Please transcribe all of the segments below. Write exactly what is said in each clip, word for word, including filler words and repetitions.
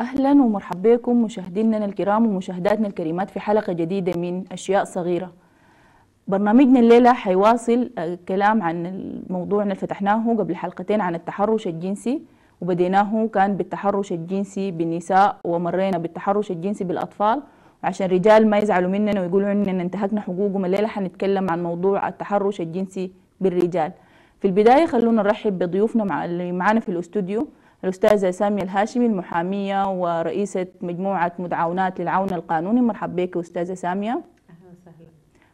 أهلا ومرحبا بكم مشاهدينا الكرام ومشاهداتنا الكريمات في حلقة جديدة من أشياء صغيرة. برنامجنا الليلة حيواصل الكلام عن الموضوع اللي فتحناه قبل حلقتين عن التحرش الجنسي، وبديناه كان بالتحرش الجنسي بالنساء ومرينا بالتحرش الجنسي بالأطفال. عشان الرجال ما يزعلوا مننا ويقولوا إننا انتهكنا حقوقهم، الليلة حنتكلم عن موضوع التحرش الجنسي بالرجال. في البداية خلونا نرحب بضيوفنا مع اللي معانا في الاستوديو، الأستاذة سامية الهاشمي المحامية ورئيسة مجموعة متعاونات للعون القانوني. مرحبا بك أستاذة سامية. أهلا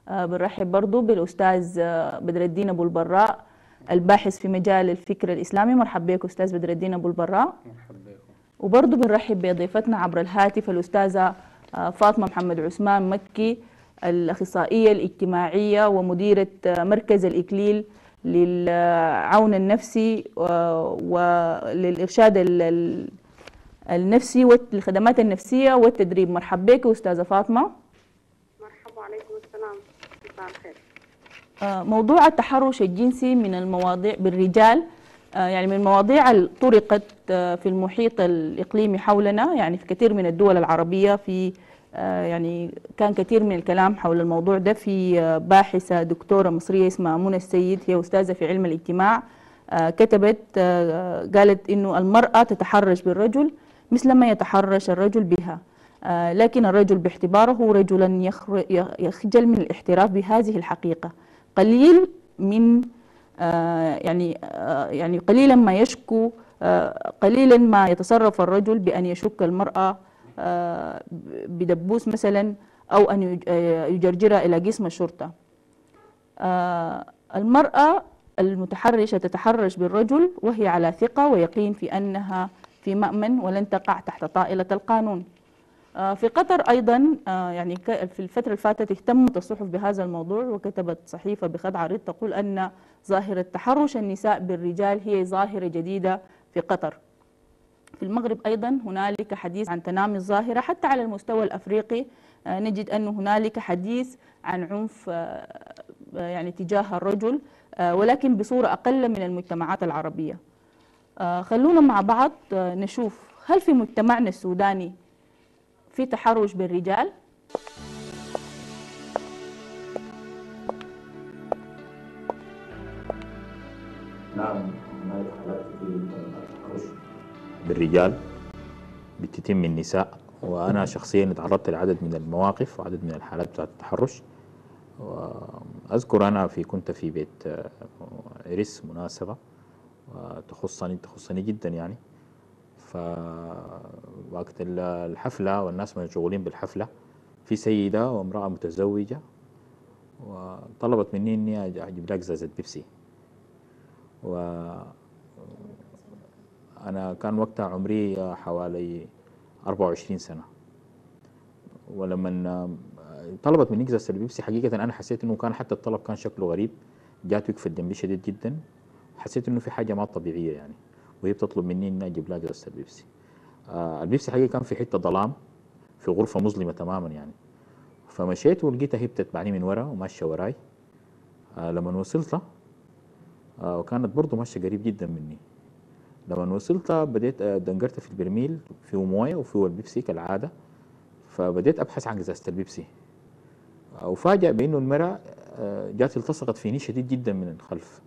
وسهلا. بنرحب برضو بالأستاذ بدر الدين أبو البراء الباحث في مجال الفكر الإسلامي. مرحبا بك أستاذ بدر الدين أبو البراء. مرحبا بكم. وبرضو بنرحب بضيفتنا عبر الهاتف الأستاذة فاطمة محمد عثمان مكي الأخصائية الاجتماعية ومديرة مركز الإكليل للعون النفسي وللإرشاد النفسي والخدمات النفسية والتدريب. مرحبا بك أستاذة فاطمة. مرحبا، عليكم السلام، مساء الخير. موضوع التحرش الجنسي من المواضيع بالرجال، يعني من المواضيع اللي طرقت في المحيط الإقليمي حولنا، يعني في كثير من الدول العربية في يعني كان كثير من الكلام حول الموضوع ده. في باحثة دكتورة مصرية اسمها منى السيد، هي أستاذة في علم الاجتماع، كتبت قالت إنه المرأة تتحرش بالرجل مثلما يتحرش الرجل بها، لكن الرجل باعتباره رجلا يخجل من الاحتراف بهذه الحقيقة. قليل من يعني يعني قليلا ما يشكو قليلا ما يتصرف الرجل بأن يشك المرأة بدبوس مثلا أو أن يجرجرها إلى جسم الشرطة. المرأة المتحرشة تتحرش بالرجل وهي على ثقة ويقين في أنها في مأمن ولن تقع تحت طائلة القانون. في قطر أيضا يعني في الفترة اللي فاتت اهتمت الصحف بهذا الموضوع، وكتبت صحيفة بخط عريض تقول أن ظاهرة تحرش النساء بالرجال هي ظاهرة جديدة في قطر. في المغرب أيضا هنالك حديث عن تنامي الظاهرة، حتى على المستوى الأفريقي نجد أن هنالك حديث عن عنف يعني تجاه الرجل، ولكن بصورة أقل من المجتمعات العربية. خلونا مع بعض نشوف هل في مجتمعنا السوداني في تحرش بالرجال؟ نعم، هناك حالات التحرش بالرجال بتتم النساء، وانا شخصيا تعرضت لعدد من المواقف وعدد من الحالات بتاعت التحرش. واذكر انا في كنت في بيت عرس مناسبه تخصني تخصني جدا يعني، فوقت الحفله والناس مشغولين بالحفله في سيده وامراه متزوجه وطلبت مني اني اجيب لها ازازه بيبسي، و أنا كان وقتها عمري حوالي أربعة وعشرين سنة، ولما طلبت مني إزازة البيبسي حقيقة أنا حسيت إنه كان حتى الطلب كان شكله غريب، جات وقفة دمي شديد جدا، حسيت إنه في حاجة ما طبيعية يعني، وهي بتطلب مني إني أجيب لها إزازة البيبسي. آه البيبسي حقيقة كان في حتة ظلام، في غرفة مظلمة تماما يعني، فمشيت ولقيتها هي بتتبعني من ورا وماشية وراي. آه لما وصلت لها آه وكانت برضه ماشية قريب جدا مني، لما وصلت بديت دنجرت في البرميل فيه مويه وفيه البيبسي كالعاده، فبديت ابحث عن ازازه البيبسي، وفاجئ بانه المراه جات التصقت فيني شديد جدا من الخلف.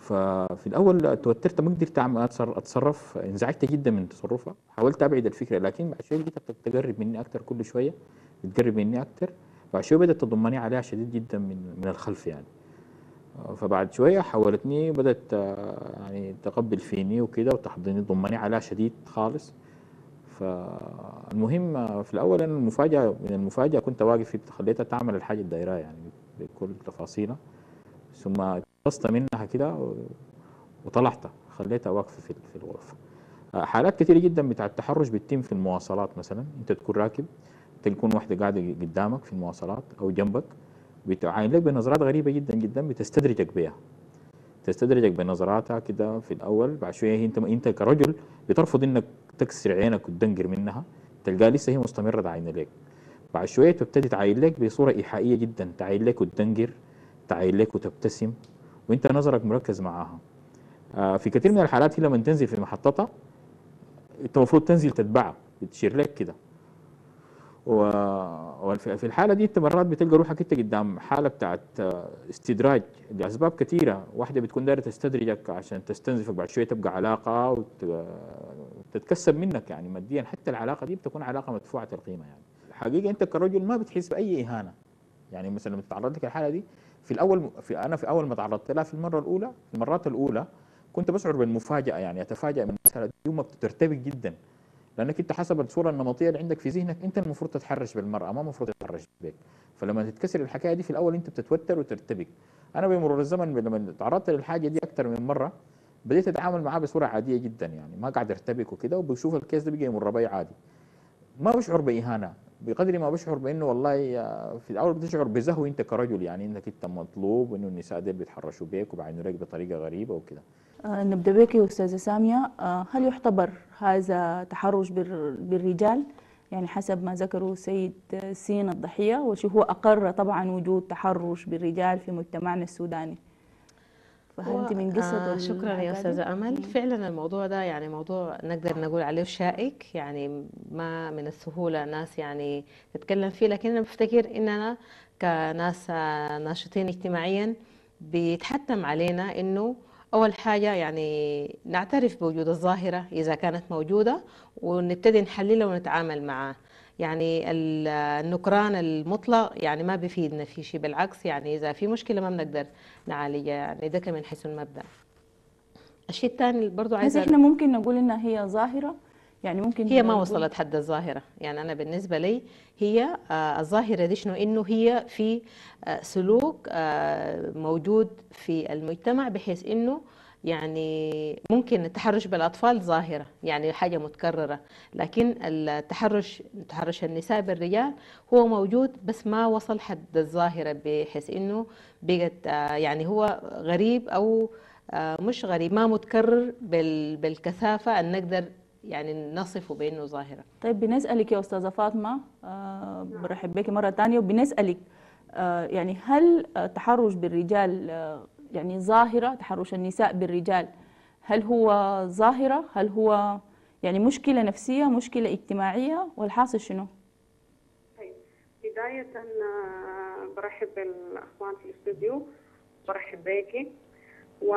ففي الاول توترت ما قدرت اتصرف، انزعجت جدا من تصرفها، حاولت ابعد الفكره، لكن بعد شويه لقيتها بتقرب مني اكثر، كل شويه بتقرب مني اكثر، بعد شويه بدات تضمني عليها شديد جدا من من الخلف يعني. فبعد شويه حاولتني بدات يعني تقبل فيني وكده وتحضني ضمني على شديد خالص. فالمهم في الاول انا المفاجاه من المفاجاه كنت واقف فيه، خليتها تعمل الحاجه الدايره يعني بكل تفاصيلها، ثم اتصلت منها كده وطلعتها، خليتها واقفه في في الغرفه. حالات كثيره جدا بتاع التحرش بتتم في المواصلات مثلا، انت تكون راكب تكون واحده قاعده قدامك في المواصلات او جنبك، بتعاينك بنظرات غريبه جدا جدا، بتستدرجك بها، تستدرجك بنظراتها كده في الاول، بعد شويه انت انت كرجل بترفض انك تكسر عينك وتدنقر منها، تلقاها لسه هي مستمره تعاين لك، بعد شويه تبتدي تعاين لك بصوره ايحائيه جدا، تعاين لك وتدنقر، تعاين لك وتبتسم وانت نظرك مركز معاها. آه في كثير من الحالات هي لما تنزل في محطتها انت المفروض تنزل تتبعه، بتشير لك كده. وفي الحاله دي انت مرات بتلقى روحك انت قدام حاله بتاعت استدراج لاسباب كثيره، واحده بتكون دايره تستدرجك عشان تستنزفك، بعد شويه تبقى علاقه وتتكسب منك يعني ماديا، حتى العلاقه دي بتكون علاقه مدفوعه القيمه يعني. الحقيقه انت كرجل ما بتحس باي اهانه يعني، مثلا لما تتعرض لك الحاله دي في الاول، في انا في اول ما تعرضت لها في المره الاولى، في المرات الاولى كنت بشعر بالمفاجاه يعني، اتفاجئ من المساله دي وما بترتبك جدا، لانك انت حسب الصوره النمطيه اللي عندك في ذهنك انت المفروض تتحرش بالمراه، ما المفروض تتحرش بك. فلما تتكسر الحكايه دي في الاول انت بتتوتر وترتبك. انا بمرور الزمن لما تعرضت للحاجه دي اكثر من مره بديت اتعامل معاه بصوره عاديه جدا يعني، ما قاعد ارتبك وكده، وبشوف الكيس ده بيجي يمر بي عادي، ما بشعر باهانه بقدر ما بشعر بانه والله في الاول بتشعر بزهو انت كرجل يعني، انك انت مطلوب وانه النساء دول بيتحرشوا بيك وبعينوا لك بطريقه غريبه وكده. آه نبدا بك يا استاذه ساميه، آه هل يعتبر هذا تحرش بالرجال؟ يعني حسب ما ذكروا السيد سين الضحيه وشو هو اقر طبعا وجود تحرش بالرجال في مجتمعنا السوداني. فهمتي من قصه؟ آه شكرا يا استاذه امل، فعلا الموضوع ده يعني موضوع نقدر نقول عليه شائك يعني، ما من السهوله الناس يعني تتكلم فيه، لكن انا بفتكر اننا كناس ناشطين اجتماعيا بيتحتم علينا انه أول حاجة يعني نعترف بوجود الظاهرة إذا كانت موجودة ونبتدي نحللها ونتعامل معها. يعني النكران المطلق يعني ما بيفيدنا في شيء، بالعكس يعني إذا في مشكلة ما بنقدر نعالجها يعني، ده من حيث المبدأ. الشيء الثاني برضو عايزة، بس إحنا ممكن نقول إنها هي ظاهرة يعني، ممكن هي ما وصلت حد الظاهرة يعني. أنا بالنسبة لي هي آه الظاهرة دي شنو؟ إنه هي في آه سلوك آه موجود في المجتمع، بحيث إنه يعني ممكن التحرش بالأطفال ظاهرة يعني حاجة متكررة، لكن التحرش تحرش النساء بالرجال هو موجود بس ما وصل حد الظاهرة، بحيث إنه بقت آه يعني هو غريب أو آه مش غريب، ما متكرر بال بالكثافة أن نقدر يعني نصفه بانه ظاهره. طيب بنسالك يا استاذه فاطمه، آه برحب بك مره ثانيه، وبنسالك آه يعني هل التحرش بالرجال آه يعني ظاهره، تحرش النساء بالرجال هل هو ظاهره؟ هل هو يعني مشكله نفسيه، مشكله اجتماعيه، والحاصل شنو؟ طيب بدايه برحب بالاخوان في الاستوديو، برحب بيكي، و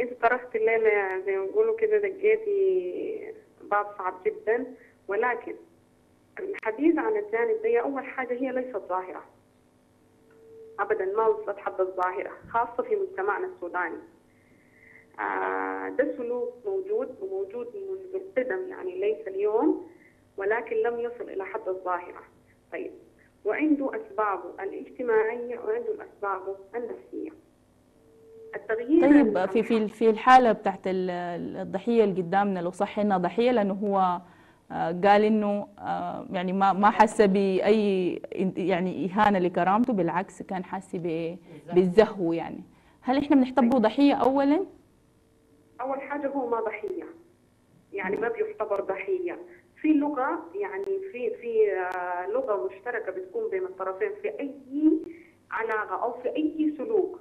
انت طرحت الليله زي ما بيقولوا كده دقيتي باب صعب جدا، ولكن الحديث عن الجانب ده اول حاجه هي ليست ظاهره ابدا، ما وصلت حد الظاهره خاصه في مجتمعنا السوداني. آه ده سلوك موجود وموجود منذ القدم يعني، ليس اليوم، ولكن لم يصل الى حد الظاهره. طيب وعنده اسبابه الاجتماعيه وعنده اسبابه النفسيه. طيب في في في الحاله بتاعت الضحيه اللي قدامنا، لو صح انها ضحيه لانه هو قال انه يعني ما ما حس باي يعني اهانه لكرامته، بالعكس كان حاسس بالزهو يعني، هل احنا بنعتبره ضحيه اولا؟ اول حاجه هو ما ضحيه يعني، ما بيعتبر ضحيه. في لغه يعني في في لغه مشتركه بتكون بين الطرفين في اي علاقه او في اي سلوك،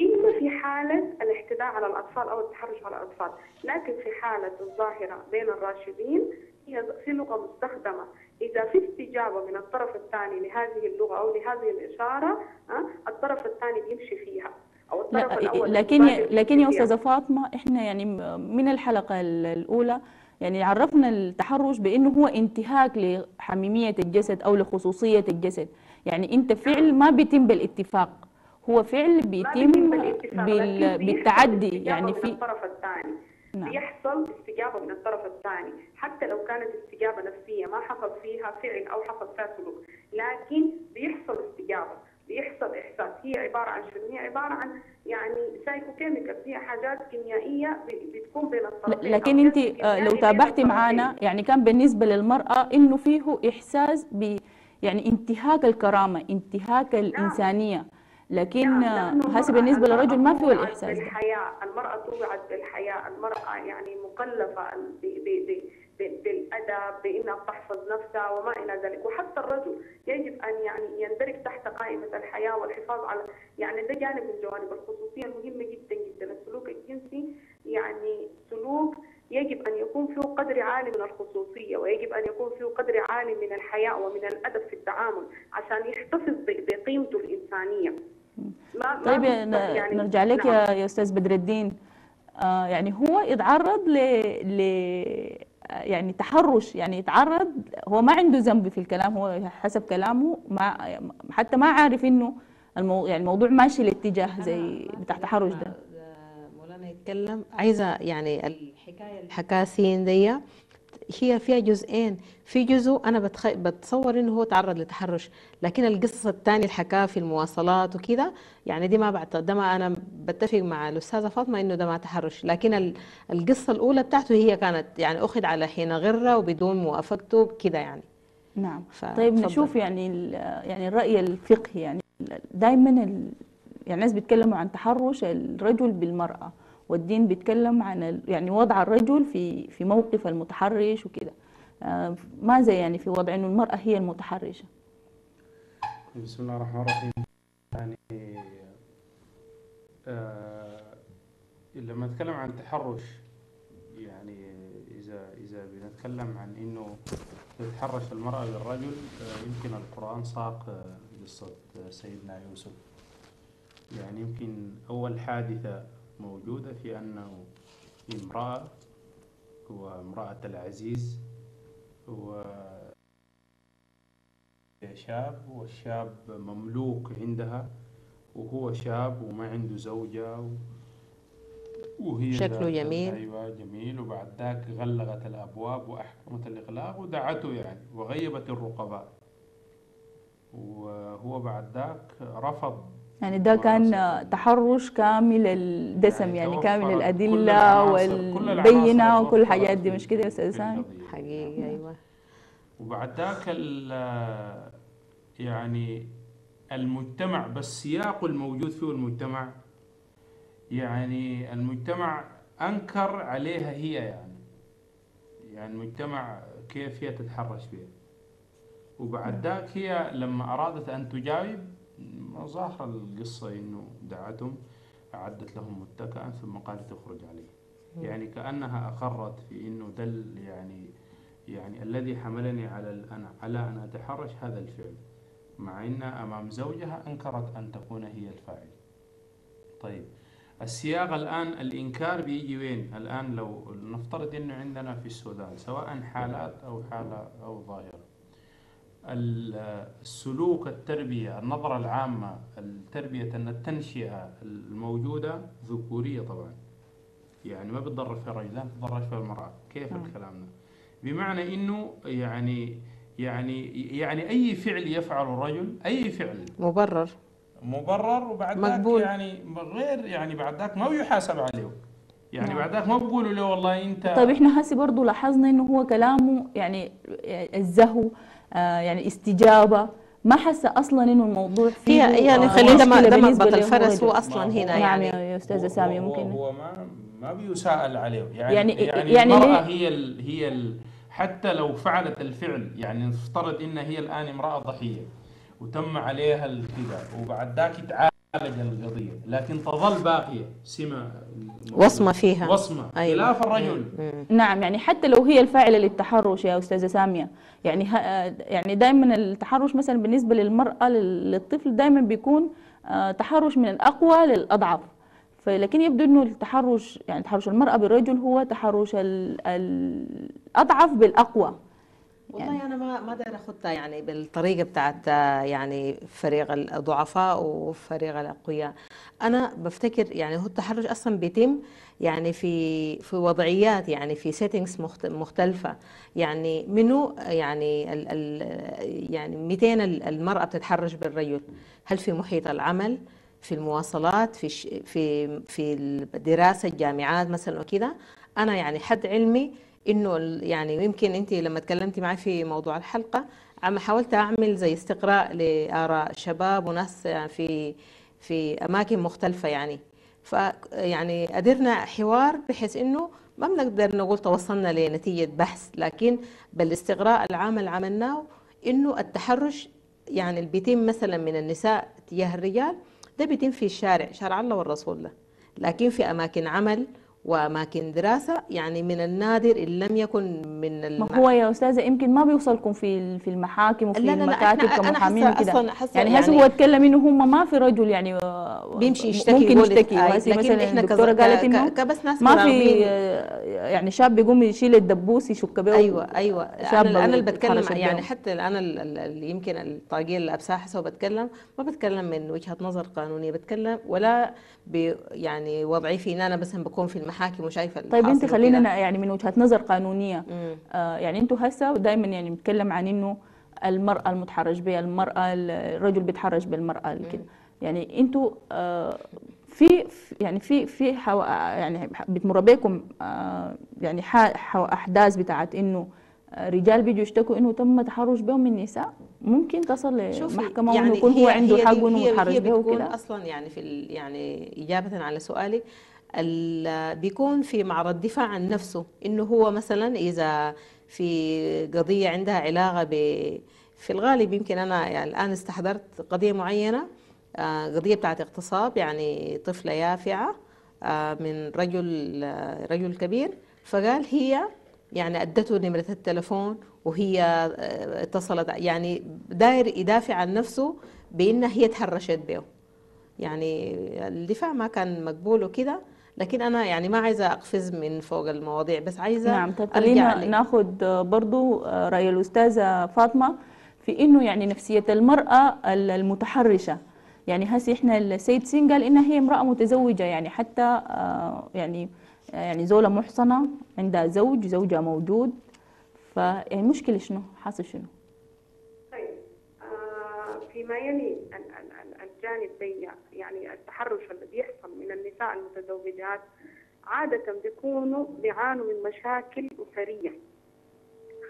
إما في حالة الاعتداء على الأطفال أو التحرش على الأطفال، لكن في حالة الظاهرة بين الراشدين هي في لغة مستخدمة، إذا في استجابة من الطرف الثاني لهذه اللغة أو لهذه الإشارة الطرف الثاني بيمشي فيها أو الطرف الأول. لكن لكن يا أستاذة فاطمة إحنا يعني من الحلقة الأولى يعني عرفنا التحرش بأنه هو انتهاك لحميمية الجسد أو لخصوصية الجسد، يعني أنت فعل ما بيتم بالاتفاق، هو فعل بيتم بال... بالتعدي يعني، في الطرف الثاني بيحصل استجابه من الطرف الثاني، حتى لو كانت استجابه نفسيه ما حصل فيها فعل او حصل فيها سلوك، لكن بيحصل استجابه، بيحصل احساس. هي عباره عن شنو؟ هي عباره عن يعني سايكوكيميكال، هي حاجات كيميائيه بتكون بين الطرفين. لكن انت لو تابعتي معانا يعني كان بالنسبه للمراه انه فيه احساس ب يعني انتهاك الكرامه، انتهاك الانسانيه. نعم. لكن حسب بالنسبه للرجل ما فيه الاحساس ده. الحياه المراه طوعت بالحياه، المراه يعني مكلفه بالادب، بانها تحفظ نفسها وما الى ذلك، وحتى الرجل يجب ان يعني يندرج تحت قائمه الحياه والحفاظ على يعني، ده جانب من جوانب الخصوصيه المهمه جدا جدا. السلوك الجنسي يعني سلوك يجب أن يكون فيه قدر عالي من الخصوصية، ويجب أن يكون فيه قدر عالي من الحياء ومن الأدب في التعامل عشان يحتفظ بقيمته الإنسانية. ما طيب ما يعني نرجع لك نعم. يا أستاذ بدر الدين، آه يعني هو يتعرض ل يعني تحرش، يعني يتعرض، هو ما عنده ذنب في الكلام، هو حسب كلامه ما حتى ما عارف إنه المو... يعني الموضوع ماشي لاتجاه زي بتاع التحرش ده. مولانا يتكلم، عايزه يعني الحكايه اللي حكاها سين دي هي فيها جزئين، في جزء انا بتخ... بتصور انه هو تعرض لتحرش، لكن القصه الثانيه اللي حكاها في المواصلات وكذا يعني دي ما بعتقد، ده ما انا بتفق مع الاستاذه فاطمه انه ده ما تحرش، لكن ال... القصه الاولى بتاعته هي كانت يعني اخذ على حين غره وبدون موافقته بكذا يعني. نعم. ف... طيب نشوف يعني ال... يعني الراي الفقهي، يعني دايما ال... يعني الناس بيتكلموا عن تحرش الرجل بالمرأة، والدين بيتكلم عن ال... يعني وضع الرجل في في موقف المتحرش وكده، آه ما زي يعني في وضع انه المرأة هي المتحرشة. بسم الله الرحمن الرحيم. يعني آه لما نتكلم عن التحرش، يعني اذا اذا بنتكلم عن انه تتحرش المرأة بالرجل، آه يمكن القرآن ساق آه قصة سيدنا يوسف. يعني يمكن أول حادثة موجودة في أنه امرأة وامرأة العزيز وشاب، والشاب مملوك عندها وهو شاب وما عنده زوجة وهي شكله جميل، أيوة جميل، وبعد ذاك غلقت الأبواب وأحكمت الإغلاق ودعته يعني وغيبت الرقباء، وهو بعد ذاك رفض. يعني ده كان تحرش كامل الدسم، يعني, يعني كامل الأدلة والبينة وكل الحاجات دي، مش كده يا أستاذ سامي؟ حقيقي أيوه. وبعد ذاك يعني المجتمع بالسياق الموجود فيه المجتمع، يعني المجتمع أنكر عليها هي، يعني يعني المجتمع كيف هي تتحرش بها. وبعد ذاك هي لما أرادت أن تجاوب، ظاهرة القصة إنه دعتهم، أعدت لهم متكئا ثم قالت اخرج عليه، يعني كأنها أقرت في إنه دل يعني يعني الذي حملني على أنا على أن أتحرش هذا الفعل، مع إن أمام زوجها أنكرت أن تكون هي الفاعل. طيب السياق الآن الإنكار بيجي وين؟ الآن لو نفترض إنه عندنا في السودان سواء حالات أو حالة أو ظاهرة، السلوك، التربية، النظرة العامة، التربية، أن التنشئة الموجودة ذكورية طبعا، يعني ما بتضرب في الرجل، لا بتضرب في المرأة، كيف كلامنا؟ بمعنى إنه يعني يعني يعني أي فعل يفعله الرجل، أي فعل مبرر مبرر وبعد ذاك يعني غير، يعني بعد ذاك ما بيحاسب عليه، يعني نعم. بعدك ما بقولوا له والله انت. طيب احنا هسي برضه لاحظنا انه هو كلامه يعني الزهو، آه يعني استجابه، ما حس اصلا انه الموضوع فيه يعني خلينا ما منبط الفرس هو اصلا هنا. يعني نعم يا استاذه ساميه، ممكن هو ما ما بيسأل عليه، يعني يعني, يعني, يعني المرأة هي ال هي ال حتى لو فعلت الفعل، يعني نفترض ان هي الان امرأة ضحية وتم عليها الكذا وبعد ذاك تعالج القضية، لكن تظل باقية سمة وصمة فيها، وصمة أيوة. خلاف الرجل. نعم، يعني حتى لو هي الفاعلة للتحرش يا أستاذة سامية، يعني يعني دائما التحرش مثلا بالنسبة للمرأة للطفل دائما بيكون تحرش من الأقوى للأضعف، لكن يبدو إنه التحرش يعني تحرش المرأة بالرجل هو تحرش الأضعف بالأقوى. والله يعني انا ما ما داير اخذتها يعني بالطريقه بتاعت يعني فريق الضعفاء وفريق الاقوياء، انا بفتكر يعني هو التحرش اصلا بيتم يعني في في وضعيات، يعني في سيتنجز مختلفه، يعني منه يعني ال ال يعني مئتين المراه بتتحرش بالرجل، هل في محيط العمل، في المواصلات، في في في الدراسه، الجامعات مثلا وكذا. انا يعني حد علمي انه يعني يمكن انت لما تكلمتي معي في موضوع الحلقه عم حاولت اعمل زي استقراء لاراء شباب وناس يعني في في اماكن مختلفه، يعني فيعني قدرنا حوار بحيث انه ما بنقدر نقول توصلنا لنتيجه بحث، لكن بالاستقراء العام اللي عملناه انه التحرش يعني اللي بيتم مثلا من النساء تجاه الرجال ده بيتم في الشارع، شارع الله والرسول له، لكن في اماكن عمل وأماكن دراسة، يعني من النادر إن لم يكن من الم... ما هو يا أستاذة يمكن ما بيوصلكم في في المحاكم وفي لا لا المكاتب كمحامين كده، يعني هسه يعني هو اتكلم إنه هم ما في رجل يعني بيمشي يشتكي ممكن يشتكي، مثلا إحنا الدكتورة قالت إنه ما في يعني شاب بيقوم يشيل الدبوس يشك به. أيوة أيوه أنا أنا اللي بتكلم يعني حتى أنا اللي يمكن الطاقية اللي أبساحسة وبتكلم ما بتكلم من وجهة نظر قانونية، بتكلم ولا يعني وضعي في إن أنا بس بكون في المحاكم حاكم وشايفه. طيب انت خلينا يعني من وجهه نظر قانونيه آه يعني انتم هسه دائما يعني بنتكلم عن انه المراه المتحرج بها، المراه الرجل بيتحرج بالمراه كده، يعني انتم آه في يعني في في يعني بتمر بكم آه يعني احداث بتاعت انه رجال بيجوا يشتكوا انه تم تحرش بهم من نساء ممكن تصل لمحكمه يعني ويكون هو عنده حق انه يتحرش بها وكده اصلا. يعني في يعني اجابه على سؤالك بيكون في معرض دفاع عن نفسه، انه هو مثلا اذا في قضيه عندها علاقه ب في الغالب يمكن انا يعني الان استحضرت قضيه معينه قضيه بتاعت اغتصاب يعني طفله يافعه من رجل رجل كبير، فقال هي يعني ادته نمره التليفون وهي اتصلت، يعني داير يدافع عن نفسه بانها هي تحرشت به، يعني الدفاع ما كان مقبول وكده. لكن أنا يعني ما عايزة أقفز من فوق المواضيع، بس عايزة نعم. طيب خلينا ناخد برضو رأي الأستاذة فاطمة في إنه يعني نفسية المرأة المتحرشة، يعني هسي إحنا السيد سين قال إنها هي امرأة متزوجة، يعني حتى يعني يعني زولة محصنة عندها زوج زوجها موجود، فالمشكلة شنو حاصل شنو؟ طيب فيما يلي الجانب بيع يعني التحرش اللي بيحصل من النساء المتزوجات عادة بيكونوا بيعانوا من مشاكل أسرية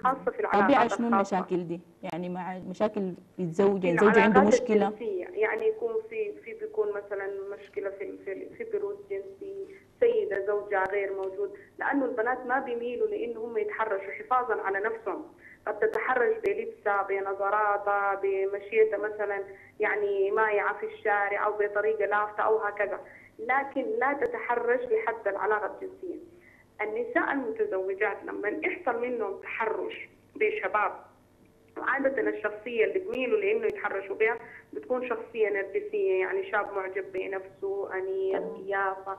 خاصة في العلاقات الخاصة. طبيعة شنو المشاكل دي؟ يعني مع مشاكل في الزوجين، زوج عنده مشكلة يعني يكون في في بيكون مثلا مشكلة في في في بيروت جنسي، سيدة زوجها غير موجود، لأنه البنات ما بيميلوا لأنه هم يتحرشوا حفاظا على نفسهم، قد تتحرش بلبسها بنظراتها بمشيتها مثلا يعني مايعة في الشارع أو بطريقة لافتة أو هكذا، لكن لا تتحرش لحد العلاقة الجنسية. النساء المتزوجات لما يحصل منهم تحرش بشباب، وعادة الشخصية اللي بيميلوا لأنه يتحرشوا بها بتكون شخصية نرجسية، يعني شاب معجب بنفسه، أنيق، قيافة،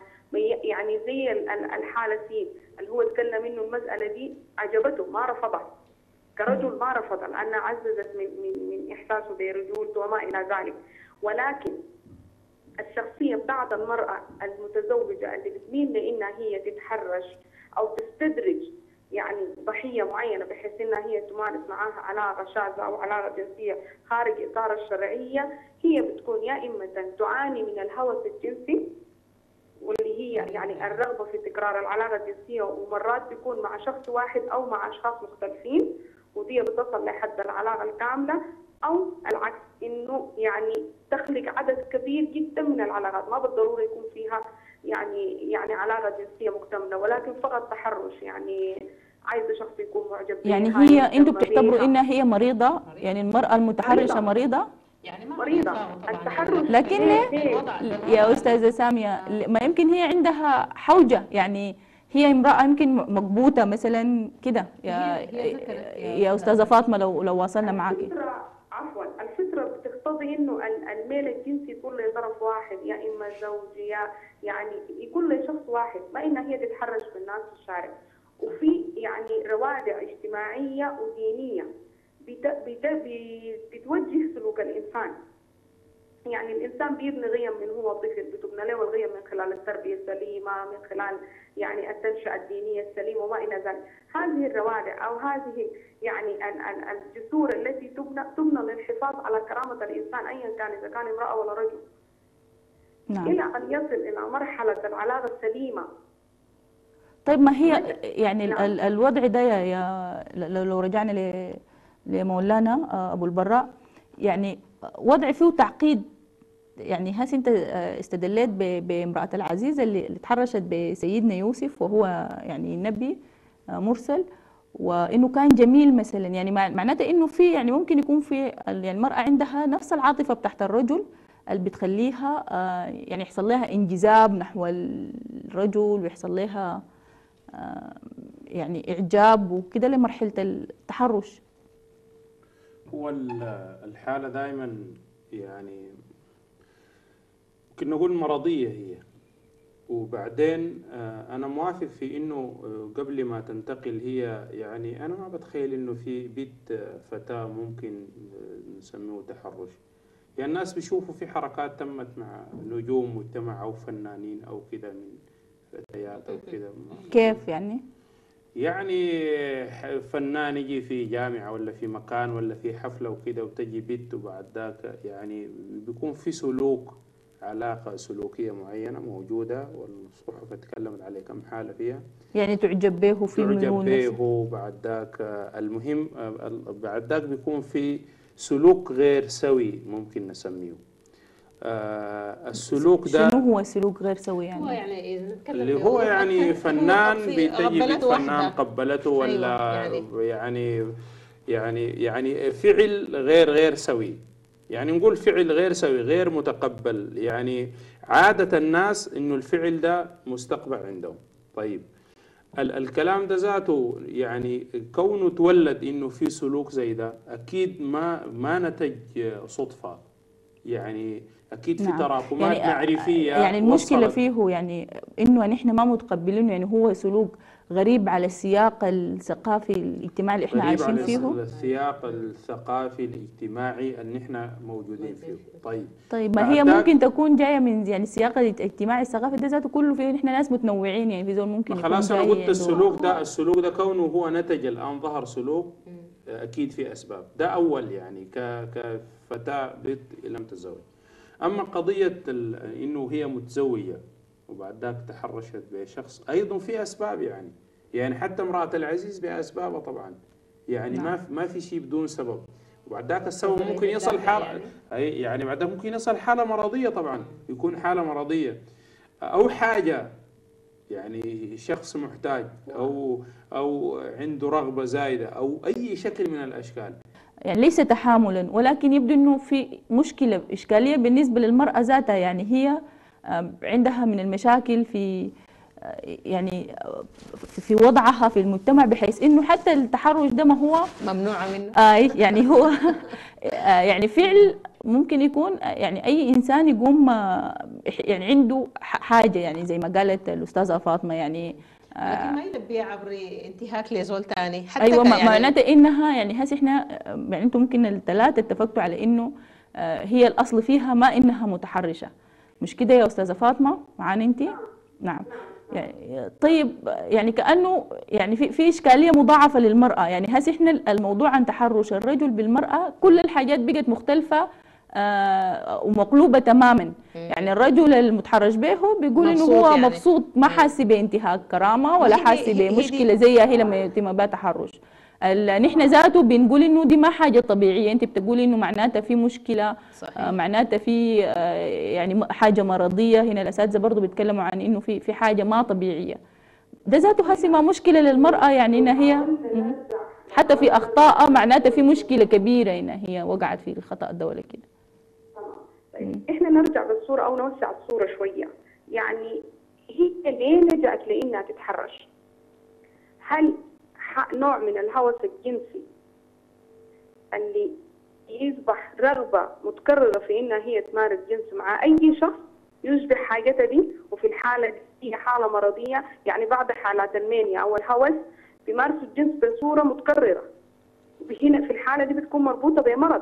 يعني زي الحالة سين اللي هو اتكلم إنه المسألة دي عجبته ما رفضها كرجل، ما رفض لأنها عززت من من من إحساسه برجولته وما إلى ذلك. ولكن الشخصية بتاعت المرأة المتزوجة اللي بتميل لأنها هي تتحرش أو تستدرج يعني ضحية معينة بحيث أنها هي تمارس معاها علاقة شاذة أو علاقة جنسية خارج إطار الشرعية، هي بتكون يا إما تعاني من الهوس الجنسي واللي هي يعني الرغبة في تكرار العلاقة الجنسية، ومرات بيكون مع شخص واحد أو مع أشخاص مختلفين ودي بتصل لحد العلاقة الكاملة، أو العكس إنه يعني تخلق عدد كبير جدا من العلاقات، ما بالضرورة يكون فيها يعني يعني علاقة جنسية مكتملة، ولكن فقط تحرش يعني عايزة شخص يكون معجب بها. يعني هي أنتوا بتعتبروا إنها هي مريضة؟ يعني المرأة المتحرشة مريضة؟ مريضة. يعني مريضة التحرش. لكن يا أستاذة سامية ما يمكن هي عندها حوجة، يعني هي امرأة يمكن مقبوطة مثلا كده يا يا أستاذة فاطمة لو لو واصلنا معاكي. عفوا الفطرة بتقتضي إنه الميل الجنسي يكون لطرف واحد، يا إما زوجي يا يعني يكون لشخص واحد، ما إنها هي تتحرش بالناس في الشارع. وفي يعني روادع اجتماعية ودينية بتوجه سلوك الإنسان، يعني الإنسان بيبني غيم من هو طفل، بتبنى له الغيم من خلال التربية السليمة، من خلال يعني التنشئة الدينية السليمة وما إلى ذلك. هذه الروادع أو هذه يعني الجسور التي تبنى تبنى للحفاظ على كرامة الإنسان أيا كان، إذا كان امرأة ولا رجل، نعم. إلى أن يصل إلى مرحلة العلاقة السليمة. طيب ما هي يعني نعم. الوضع ده يا لو رجعنا ل لمولانا أبو البراء، يعني وضع فيه تعقيد، يعني هسه أنت استدليت بامرأة العزيز اللي تحرشت بسيدنا يوسف وهو يعني نبي مرسل، وإنه كان جميل مثلا، يعني معناته إنه في يعني ممكن يكون في يعني المرأة عندها نفس العاطفة بتاعت الرجل اللي بتخليها يعني يحصل لها انجذاب نحو الرجل ويحصل لها يعني اعجاب وكده لمرحله التحرش. هو الحاله دائما يعني ممكن نقول مرضيه هي. وبعدين انا موافق في انه قبل ما تنتقل هي يعني انا ما بتخيل انه في بيت فتاه ممكن نسميه تحرش. يعني الناس بيشوفوا في حركات تمت مع نجوم مجتمع او فنانين او كده من فتيات او كده. كيف يعني؟ يعني فنان يجي في جامعه ولا في مكان ولا في حفله وكده وتجي بنت وبعد ذاك يعني بيكون في سلوك علاقه سلوكيه معينه موجوده والصحف تكلمت عليه كم حاله فيها. يعني تعجب به في تعجب به وبعد ذاك المهم بعد ذاك بيكون في سلوك غير سوي ممكن نسميه. آه السلوك ده شنو هو سلوك غير سوي يعني؟ هو يعني اللي هو يعني فنان بيتجي بالفنان قبلته ولا يعني يعني يعني فعل غير غير سوي. يعني نقول فعل غير سوي غير متقبل. يعني عادة الناس انه الفعل ده مستقبح عندهم. طيب ال الكلام ده ذاته يعني كونه تولد انه في سلوك زي ده اكيد ما ما نتج صدفة. يعني اكيد في نعم. تراكمات يعني معرفيه يعني المشكله فيه يعني انه نحن ما متقبلينه. يعني هو سلوك غريب على السياق الثقافي الاجتماعي اللي احنا عايشين فيه. غريب على السياق الثقافي الاجتماعي اللي احنا موجودين فيه. طيب طيب ما هي ممكن تكون جايه من يعني السياق الاجتماعي الثقافي ده ذاته كله فيه نحن ناس متنوعين. يعني في زول ممكن خلاص انا قلت السلوك ده السلوك ده كونه هو نتج الان ظهر سلوك اكيد في اسباب. ده اول يعني كفتاه بنت لم تتزوج. اما قضيه انه هي متزوجه وبعد ذاك تحرشت بشخص ايضا في اسباب. يعني يعني حتى امراه العزيز باسبابها طبعا. يعني ما ما في شيء بدون سبب. وبعد ذاك السبب ممكن يصل حاله يعني بعد ذاك ممكن يصل حاله مرضيه طبعا. يكون حاله مرضيه او حاجه يعني شخص محتاج او او عنده رغبه زايده او اي شكل من الاشكال. يعني ليس تحاملا ولكن يبدو انه في مشكله اشكاليه بالنسبه للمراه ذاتها. يعني هي عندها من المشاكل في يعني في وضعها في المجتمع بحيث انه حتى التحرش ده ما هو ممنوعه منه. آه يعني هو يعني فعل ممكن يكون يعني اي انسان يقوم يعني عنده حاجه يعني زي ما قالت الاستاذه فاطمه. يعني لكن ما يلبيها عبر انتهاك لزول ثاني حتى. ايوه يعني معناته انها يعني هسه احنا يعني انتم ممكن الثلاثه اتفقتوا على انه هي الاصل فيها ما انها متحرشه. مش كده يا استاذه فاطمه معانا انت؟ نعم. يعني طيب يعني كانه يعني في في اشكاليه مضاعفه للمراه. يعني هسه احنا الموضوع عن تحرش الرجل بالمراه كل الحاجات بقت مختلفه آه ومقلوبه تماما. يعني الرجل المتحرش به بيقول انه هو يعني مبسوط ما حاسس بانتهاك كرامه ولا حاسس بمشكله زيها هي لما يتم بها تحرش. نحن ذاته بنقول انه دي ما حاجه طبيعيه. انت بتقولي انه معناتها في مشكله آه معناتها في آه يعني حاجه مرضيه. هنا الاساتذه برضه بيتكلموا عن انه في في حاجه ما طبيعيه. ده ذاته هسه ما مشكله للمراه. يعني انها هي حتى في اخطاء معناتها في مشكله كبيره انها هي وقعت في الخطا ده ولا كده. احنا نرجع بالصوره او نوسع الصوره شويه. يعني هي ليه لجأت لانها تتحرش؟ هل نوع من الهوس الجنسي اللي يصبح رغبه متكرره في انها هي تمارس جنس مع اي شخص يشبه حاجتها دي وفي الحاله دي هي حاله مرضيه؟ يعني بعض حالات المانيا او الهوس بيمارسوا الجنس بصوره متكرره. هنا في الحاله دي بتكون مربوطه بمرض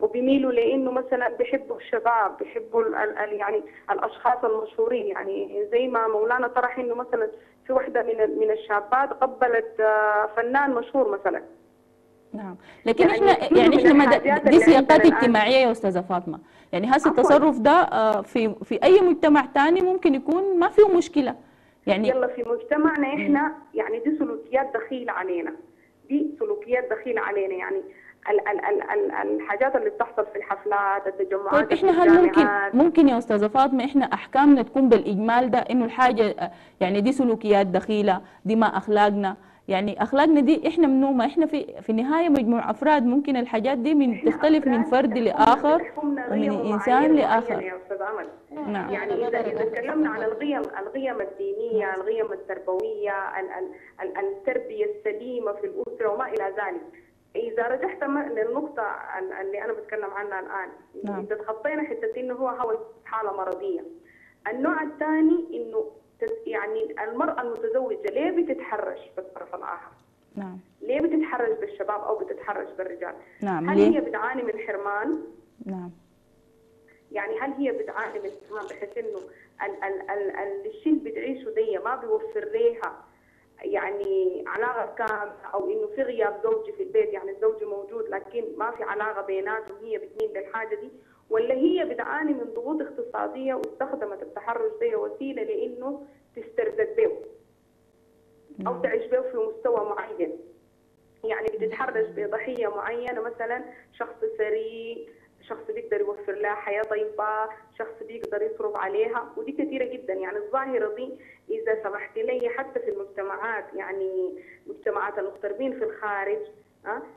وبيميلوا لانه مثلا بيحبوا الشباب بيحبوا يعني الاشخاص المشهورين. يعني زي ما مولانا طرح انه مثلا في واحده من من الشابات قبلت فنان مشهور مثلا. نعم لكن يعني احنا يعني احنا دي سياقات اجتماعيه يا استاذه فاطمه. يعني هذا التصرف ده في في اي مجتمع ثاني ممكن يكون ما فيه مشكله. يعني يلا في مجتمعنا احنا يعني دي سلوكيات دخيله علينا. دي سلوكيات دخيله علينا يعني ال ال ال الحاجات اللي بتحصل في الحفلات التجمعات. طيب احنا هل ممكن ممكن يا استاذه فاطمه احنا احكامنا تكون بالاجمال ده انه الحاجه يعني دي سلوكيات دخيله دي ما اخلاقنا؟ يعني اخلاقنا دي احنا منومه، احنا في في النهايه مجموعه افراد، ممكن الحاجات دي من تختلف من فرد لاخر ومن انسان لاخر. نعم. يعني اذا اذا تكلمنا عن القيم القيم الدينيه، القيم التربويه، التربيه السليمه في الاسره وما الى ذلك، اذا رجعت للنقطه اللي انا بتكلم عنها الان، اذا تخطينا حته انه هو حول حاله مرضيه. النوع الثاني انه يعني المرأة المتزوجة ليه بتتحرش بالطرف الآخر؟ نعم. ليه بتتحرش بالشباب أو بتتحرش بالرجال؟ نعم. هل ليه؟ هي بتعاني من حرمان؟ نعم. يعني هل هي بتعاني من حرمان بحيث إنه ال ال ال الشيء اللي بتعيشه دي ما بيوفر ليها يعني علاقة كاملة، أو إنه في غياب زوجي في البيت، يعني الزوج موجود لكن ما في علاقة بيناتهم، هي بتميل للحاجة دي، ولا هي بتعاني من ضغوط اقتصاديه واستخدمت التحرش ده وسيله لانه تسترزق به او تعيش به في مستوى معين. يعني بتتحرش بضحيه معينه، مثلا شخص ثري، شخص بيقدر يوفر لها حياه طيبه، شخص بيقدر يصرف عليها، ودي كثيره جدا. يعني الظاهره دي اذا سمحت لي حتى في المجتمعات، يعني مجتمعات المغتربين في الخارج،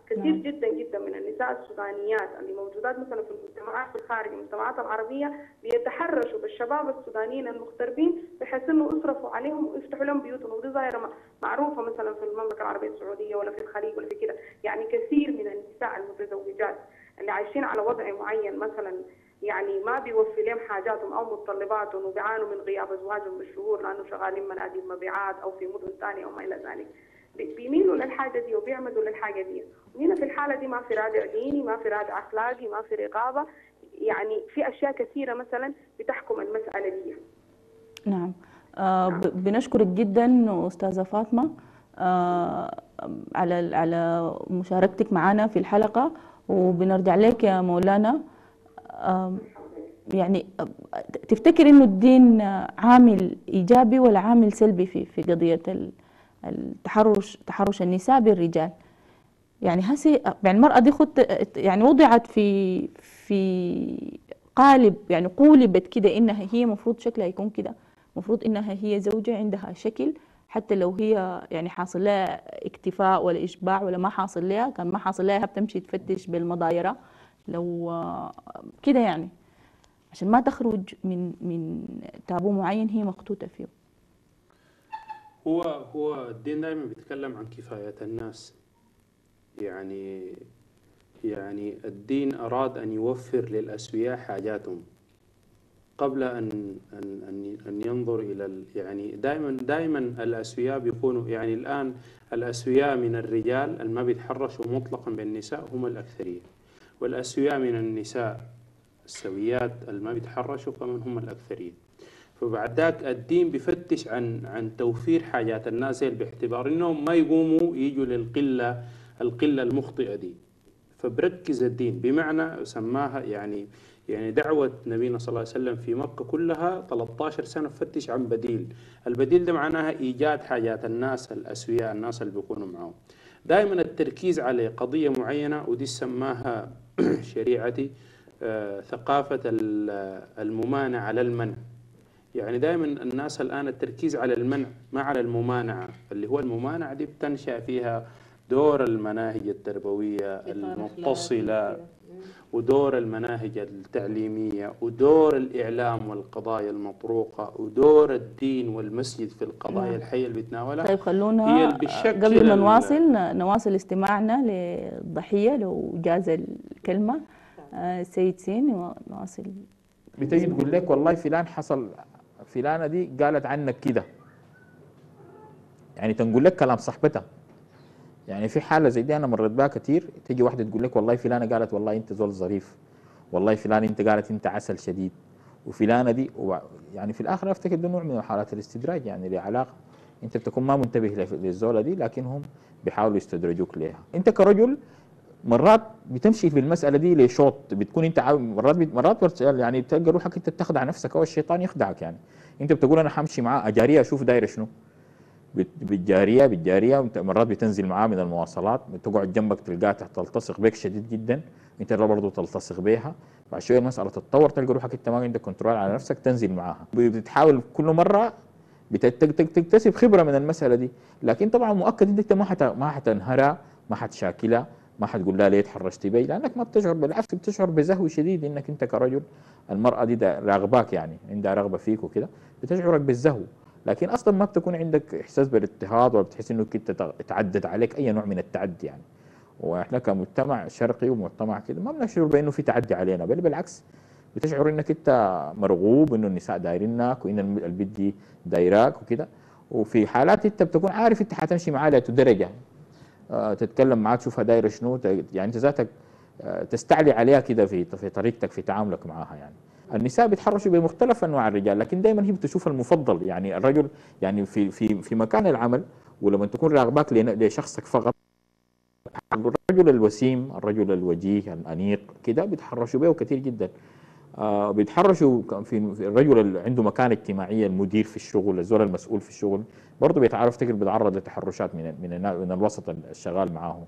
كثير جدا جدا من النساء السودانيات اللي موجودات مثلا في المجتمعات في الخارج، المجتمعات العربيه، بيتحرشوا بالشباب السودانيين المغتربين بحيث انه يصرفوا عليهم ويفتحوا لهم بيوتهم، ودي ظاهره معروفه مثلا في المملكه العربيه السعوديه ولا في الخليج ولا في كده. يعني كثير من النساء المتزوجات اللي عايشين على وضع معين مثلا، يعني ما بيوفي لهم حاجاتهم او متطلباتهم، وبيعانوا من غياب ازواجهم بالشهور لانه شغالين مناديب مبيعات او في مدن ثانيه او ما الى ذلك، بيميلوا للحاجه دي وبيعمدوا للحاجه دي. وهنا في الحاله دي ما في رادع ديني، ما في رادع اخلاقي، ما في رقابه، يعني في اشياء كثيره مثلا بتحكم المساله دي. نعم. آه نعم. بنشكرك جدا استاذه فاطمه آه على على مشاركتك معنا في الحلقه، وبنرجع لك يا مولانا. آه يعني تفتكر انه الدين عامل ايجابي ولا عامل سلبي في في قضيه ال التحرش تحرش النساء بالرجال؟ يعني هسه يعني المرأة دي خد يعني وضعت في في قالب، يعني قولبت كده انها هي المفروض شكلها يكون كده، المفروض انها هي زوجة عندها شكل، حتى لو هي يعني حاصل لها اكتفاء ولا اشباع ولا ما حاصل لها، كان ما حاصل لها بتمشي تفتش بالمضايرة لو كده، يعني عشان ما تخرج من من تابو معين هي مخطوطة فيه. هو هو الدين دائما بيتكلم عن كفاية الناس، يعني يعني الدين أراد أن يوفر للأسوياء حاجاتهم قبل أن أن أن ينظر إلى، يعني دائما دائما الأسوياء بيكونوا، يعني الآن الأسوياء من الرجال اللي ما بيتحرشوا مطلقا بالنساء هم الأكثرية، والأسوياء من النساء السويات اللي ما بيتحرشوا كمان هم الأكثرية. فبعد ذاك الدين بيفتش عن عن توفير حاجات الناس باعتبار انهم ما يقوموا يجوا للقله القله المخطئه دي. فبركز الدين، بمعنى سماها يعني يعني دعوه نبينا صلى الله عليه وسلم في مكه كلها ثلاثة عشر سنه فتش عن بديل، البديل ده معناها ايجاد حاجات الناس الاسوياء، الناس اللي بيكونوا معاهم. دائما التركيز على قضيه معينه، ودي سماها شريعتي آه ثقافه الممانعه على المنع. يعني دائما الناس الآن التركيز على المنع ما على الممانعة، اللي هو الممانعة دي بتنشأ فيها دور المناهج التربوية المتصلة، ودور المناهج التعليمية، ودور الإعلام والقضايا المطروقة، ودور الدين والمسجد في القضايا الحية اللي بتناولها. طيب خلونا قبل ما نواصل نواصل استماعنا للضحية لو جاز الكلمة. آه سيد سين نواصل. بتجي تقول لك والله فلان حصل، فلانه دي قالت عنك كده، يعني تنقول لك كلام صاحبتها. يعني في حاله زي دي انا مريت بها كثير، تيجي واحده تقول لك والله فلانه قالت والله انت زول ظريف، والله فلان انت قالت انت عسل شديد، وفلانه دي يعني في الاخر افتكر ده نوع من حالات الاستدراج، يعني لعلاقه انت بتكون ما منتبه للزوله دي لكنهم بيحاولوا يستدرجوك ليها. انت كرجل مرات بتمشي في المساله دي لشوط، بتكون انت مرات مرات يعني بتلقى روحك انت بتخدع نفسك او الشيطان يخدعك. يعني انت بتقول انا حمشي معاه اجاريه اشوف دايره شنو، بالجاريه بالجاريه مرات بتنزل معاه من المواصلات، بتقعد جنبك تلقاها تلتصق بك شديد جدا، انت برضه تلتصق بيها، بعد شويه المساله تتطور تلقى روحك انت ما عندك كنترول على نفسك تنزل معاها، بتحاول كل مره بتكتسب خبره من المساله دي. لكن طبعا مؤكد انت ما حت... ما حتنهرها، ما حتشاكلها، ما حتقول لها ليه تحرشت بي، لانك ما بتشعر، بالعكس بتشعر بزهو شديد انك انت كرجل المراه دي ده راغباك، يعني عندها رغبه فيك وكده، بتشعرك بالزهو، لكن اصلا ما بتكون عندك احساس بالاضطهاد ولا بتحس انه كنت تعدد عليك اي نوع من التعدي يعني. واحنا كمجتمع شرقي ومجتمع كده ما بنشعر بانه في تعدي علينا، بل بالعكس بتشعر انك انت مرغوب، انه النساء دايرينك وان البنت دي دايراك وكده. وفي حالات انت بتكون عارف انت حتمشي معاها لدرجه أه تتكلم معاها تشوفها دايره شنو، يعني انت ذاتك أه تستعلي عليها كده في في طريقتك في تعاملك معاها يعني. النساء بيتحرشوا بمختلف انواع الرجال، لكن دائما هي بتشوف المفضل، يعني الرجل يعني في في في مكان العمل، ولما تكون راغباك لشخصك فقط، الرجل الوسيم، الرجل الوجيه الانيق كده بيتحرشوا بيه كثير جدا. آه بيتحرشوا في الرجل اللي عنده مكانه اجتماعيه، المدير في الشغل، الزول المسؤول في الشغل برضه بيتعرف تكل بيتعرض لتحرشات من من من الوسط الشغال معاهم.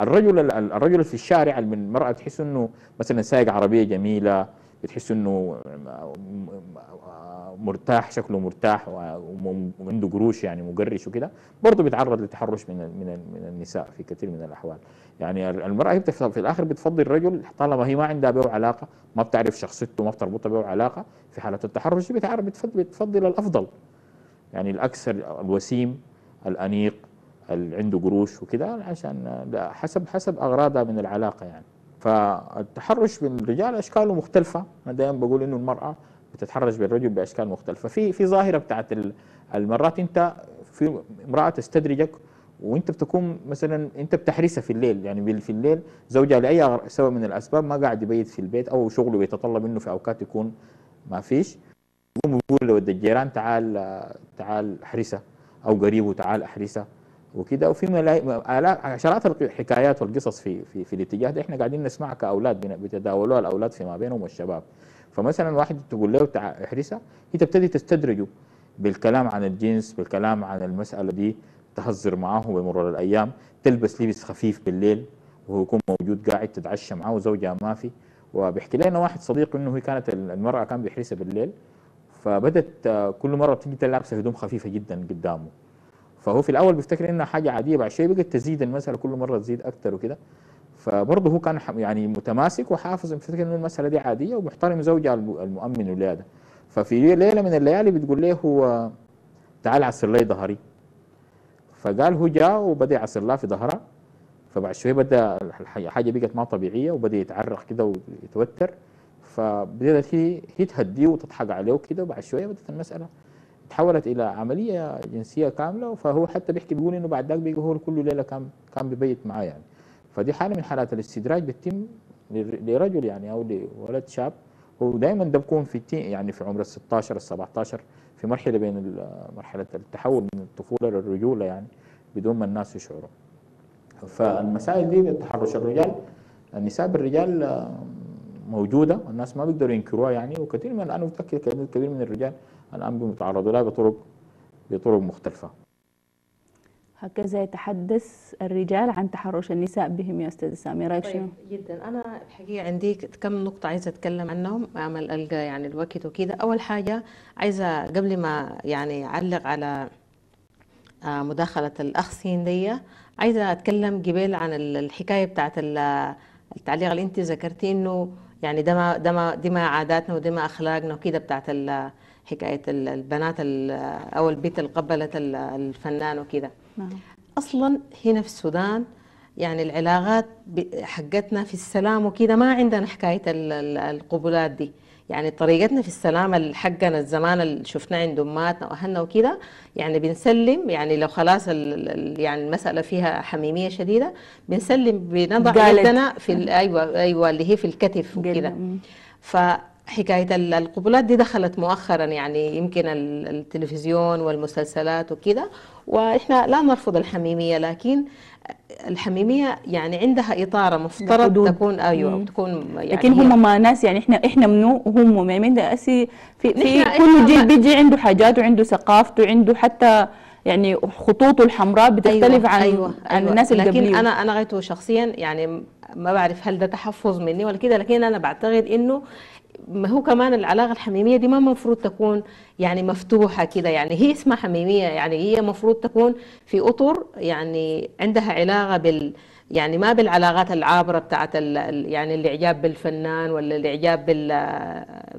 الرجل الرجل في الشارع، المراه تحس انه مثلا سايق عربيه جميله، بتحس انه مرتاح، شكله مرتاح وعنده قروش يعني مقرش وكده، برضه بيتعرض للتحرش من من النساء في كثير من الاحوال. يعني المراه هي في الاخر بتفضل الرجل طالما هي ما عندها به علاقه، ما بتعرف شخصيته، ما بتربطها به علاقه، في حاله التحرش بتعرف بتفضل الافضل، يعني الاكثر الوسيم الانيق اللي عنده قروش وكده، عشان حسب حسب اغراضها من العلاقه يعني. فالتحرش بالرجال اشكاله مختلفه، انا دائما بقول انه المراه بتتحرش بالرجل باشكال مختلفه. في في ظاهره بتاعت المرات انت في امراه تستدرجك، وانت بتكون مثلا انت بتحرسها في الليل، يعني في الليل زوجها لاي سبب من الاسباب ما قاعد يبيت في البيت، او شغله بيتطلب انه في اوقات يكون ما فيش، يقوم يقول لود الجيران تعال تعال احرسها، او قريبه تعال احرسها وكده. وفي ملايين عشرات الحكايات والقصص في في في الاتجاه ده احنا قاعدين نسمعها كاولاد، بيتداولوها الاولاد فيما بينهم والشباب. فمثلا واحد تقول له احرسها، هي تبتدي تستدرجه بالكلام عن الجنس، بالكلام عن المساله دي، تهزر معاه بمرور الايام، تلبس لبس خفيف بالليل وهو يكون موجود قاعد، تتعشى معاه وزوجها ما في. وبيحكي لنا واحد صديق انه هي كانت المراه كان بيحرسها بالليل، فبدت كل مره بتجي تلبس هدوم خفيفه جدا قدامه، فهو في الاول بيفتكر انها حاجه عاديه، بعد شويه بقت تزيد المساله، كل مره تزيد اكثر وكده. فبرضه هو كان يعني متماسك وحافظ، بيفتكر انه المساله دي عاديه ومحترم زوجها المؤمن ولاده. ففي ليله من الليالي بتقول له هو تعال عصر لي ظهري، فقال هو جاء وبدا يعصر لها في ظهرها، فبعد شويه بدا الحاجه بقت ما طبيعيه وبدا يتعرق كده ويتوتر، فبدات هي هي تهديه وتضحك عليه وكده، وبعد شويه بدات المساله تحولت الى عمليه جنسيه كامله. فهو حتى بيحكي بيقول انه بعد ذاك بيجي هو كل ليله كان كان بيبيت معاه يعني. فدي حاله من حالات الاستدراج بتتم لرجل يعني او لولد شاب، ودائما ده بيكون في يعني في عمر ال ستة عشر ال سبعة عشر، في مرحله بين مرحله التحول من الطفوله للرجوله يعني، بدون ما الناس يشعروا. فالمسائل دي بتحرش الرجال النساء بالرجال موجوده، والناس ما بيقدروا ينكروها يعني، وكثير من انا متاكد كثير من الرجال الآن بيتعرضوا لها بطرق بطرق مختلفة. هكذا يتحدث الرجال عن تحرش النساء بهم يا أستاذة سامية، رأيك شنو؟ طيب جدا، أنا الحقيقة عندي كم نقطة عايزة أتكلم عنهم، أعمل ألقى يعني الوقت وكده. أول حاجة عايزة قبل ما يعني أعلق على مداخلة الأخ سين دي، عايزة أتكلم قبل عن الحكاية بتاعت التعليق اللي أنت ذكرتي إنه يعني ده ما ده ما دي ما عاداتنا ودي ما أخلاقنا وكده، بتاعت ال حكاية البنات أو البنت اللي قبلت الفنان وكده. أصلا هنا في السودان يعني العلاقات حقتنا في السلام وكده ما عندنا حكاية القبولات دي، يعني طريقتنا في السلام حقنا الزمان اللي شفناه عند أماتنا وأهلنا وكده، يعني بنسلم، يعني لو خلاص يعني المسألة فيها حميمية شديدة بنسلم، بنضع يدنا في أيوة أيوة اللي هي في الكتف وكده. ف حكاية القبلات دي دخلت مؤخرا، يعني يمكن التلفزيون والمسلسلات وكده، واحنا لا نرفض الحميمية، لكن الحميمية يعني عندها إطارة مفترض بحدود. تكون ايوه مم. تكون يعني، لكن هم ما ناس يعني احنا احنا منو وهم من ده اسي في, في كل جيل بيجي عنده حاجات وعنده ثقافته وعنده حتى يعني خطوطه الحمراء بتختلف أيوة عن أيوة عن أيوة الناس اللي قبليه. لكن انا انا غايته شخصيا يعني ما بعرف هل ده تحفظ مني ولا كده، لكن انا بعتقد انه ما هو كمان العلاقه الحميميه دي ما المفروض تكون يعني مفتوحه كده، يعني هي اسمها حميميه، يعني هي المفروض تكون في اطر يعني عندها علاقه بال يعني ما بالعلاقات العابره بتاعت يعني الاعجاب بالفنان ولا الاعجاب بال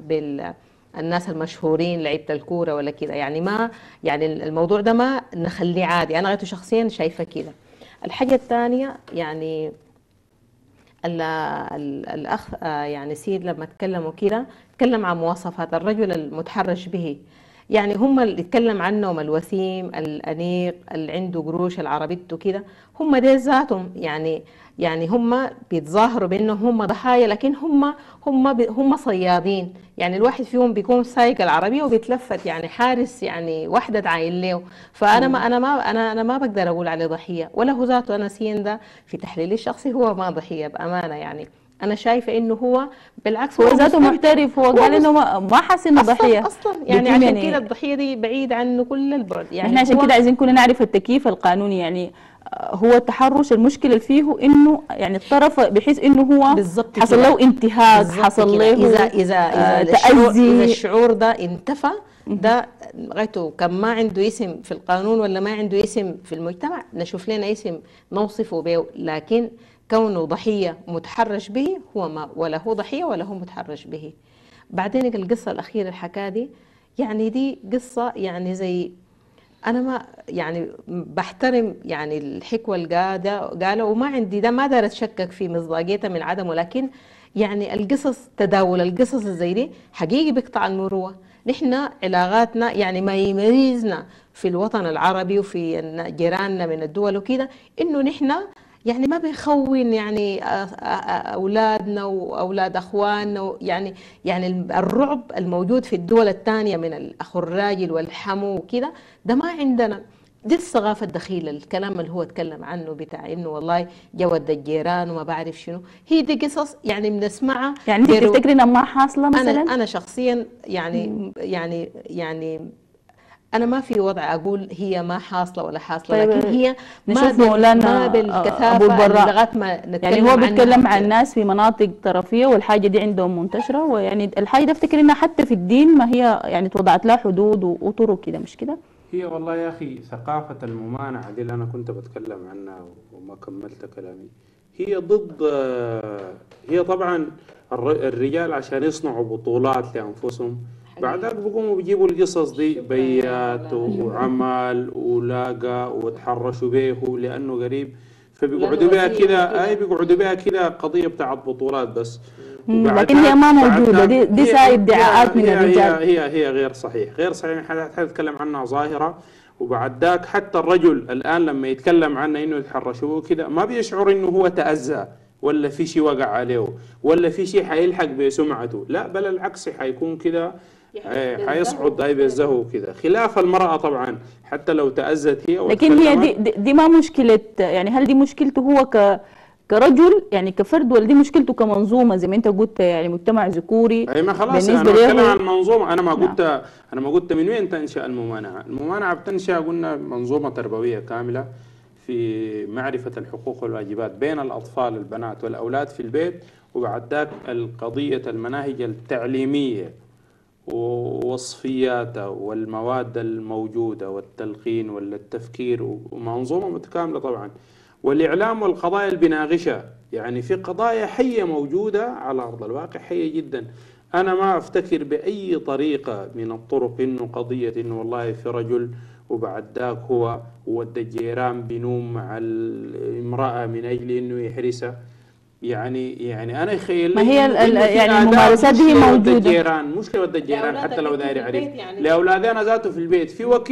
بال الناس المشهورين لعيبه الكوره ولا كده، يعني ما يعني الموضوع ده ما نخليه عادي، انا غيرته شخصيا شايفه كده. الحاجه الثانيه يعني الاخ يعني سيد لما اتكلموا كده اتكلم عن مواصفات الرجل المتحرش به، يعني هم اللي اتكلم عنهم الوسيم الانيق اللي عنده قروش العربيته كده، هم دي ذاتهم يعني يعني هم بيتظاهروا بانهم هم ضحايا لكن هم هم هم صيادين، يعني الواحد فيهم بيكون سايق العربيه وبيتلفت يعني حارس يعني وحده تعاين له، فانا ما انا ما انا انا ما بقدر اقول عليه ضحيه، ولا هو ذاته انا سين ده في تحليلي الشخصي هو ما ضحيه بامانه، يعني أنا شايفة إنه هو بالعكس هو ذاته محترف، هو قال إنه ما حس إنه ضحية أصلاً، يعني عشان يعني كده الضحية دي بعيد عنه كل البعد، يعني إحنا عشان كده عايزين كلنا نعرف التكييف القانوني، يعني هو التحرش المشكلة اللي فيه إنه يعني الطرف بحيث إنه هو حصل له انتهاك، حصل له إذا إذا آه إذا, تأذي. إذا الشعور ده انتفى ده غايته كان ما عنده اسم في القانون ولا ما عنده اسم في المجتمع نشوف لنا اسم نوصفه به، لكن كونه ضحية متحرش به هو ما ولا هو ضحية ولا هو متحرش به. بعدين القصة الأخيرة الحكاية دي يعني دي قصة يعني زي أنا ما يعني بحترم يعني الحكوة القادة قالوا وما عندي ده ما دار أتشكك في مصداقيتها من عدمه، لكن يعني القصص تداول القصص زي دي حقيقي بيقطع المروة. نحن علاقاتنا يعني ما يميزنا في الوطن العربي وفي جيراننا من الدول وكده إنه نحن يعني ما بنخون يعني اولادنا واولاد اخواننا، يعني يعني الرعب الموجود في الدول الثانيه من الاخ الراجل والحمو وكده ده ما عندنا. دي الثقافه الدخيله الكلام اللي هو اتكلم عنه بتاع انه والله جود الجيران وما بعرف شنو، هي دي قصص يعني بنسمعها. يعني انت تفتكري انها ما حاصله مثلا؟ انا انا شخصيا يعني يعني يعني أنا ما في وضع أقول هي ما حاصلة ولا حاصلة، لكن هي ما مولانا أبو البراء لغاية ما نتكلم يعني هو بيتكلم عن الناس في مناطق طرفية والحاجة دي عندهم منتشرة، ويعني الحاجة دي أفتكر إنها حتى في الدين ما هي يعني توضعت لها حدود وأطر وكده، مش كده؟ هي والله يا أخي ثقافة الممانعة دي اللي أنا كنت بتكلم عنها وما كملت كلامي، هي ضد هي طبعا الرجال عشان يصنعوا بطولات لأنفسهم بعدك بقوموا بيجيبوا القصص دي بيات وعمل ولاقى وتحرشوا بيه لانه قريب، فبيقعدوا بها كده اي بيقعدوا بها كده قضيه بتاعت بطولات بس، لكن هي ما موجوده دي, دي ساي ادعاءات من الرجال. هي, هي هي غير صحيح غير صحيح، حتى نتكلم عنها ظاهره. وبعد ذاك حتى الرجل الان لما يتكلم عنه انه يتحرشوا كده ما بيشعر انه هو تاذى ولا في شيء وقع عليه ولا في شيء حيلحق بسمعته، لا بل العكس حيكون كده حيصعد اي بالزهو كده. خلاف المرأة طبعا حتى لو تأذت هي، لكن هي دي, دي, دي ما مشكلة، يعني هل دي مشكلته هو ك كرجل يعني كفرد ولا دي مشكلته كمنظومه زي ما انت قلت يعني مجتمع ذكوري؟ اي ما خلاص انا بتكلم عن منظومه، انا ما قلت نعم. انا ما قلت من وين تنشأ الممانعة، الممانعة بتنشأ قلنا منظومة تربوية كاملة في معرفة الحقوق والواجبات بين الأطفال البنات والأولاد في البيت، وبعد ذاك القضية المناهج التعليمية ووصفيات والمواد الموجودة والتلقين والتفكير ومنظومة متكاملة طبعا، والإعلام والقضايا البناغشة، يعني في قضايا حية موجودة على أرض الواقع حية جدا. أنا ما أفتكر بأي طريقة من الطرق إنه قضية إنه والله في رجل وبعد ذاك هو ودى الجيران بنوم مع الامرأة من أجل إنه يحرسها، يعني يعني أنا أخيل ما هي يعني الممارسات دي موجودة. الجيران مش ودى الجيران حتى لو داير عريف يعني. لأولادنا ذاته في البيت في وقت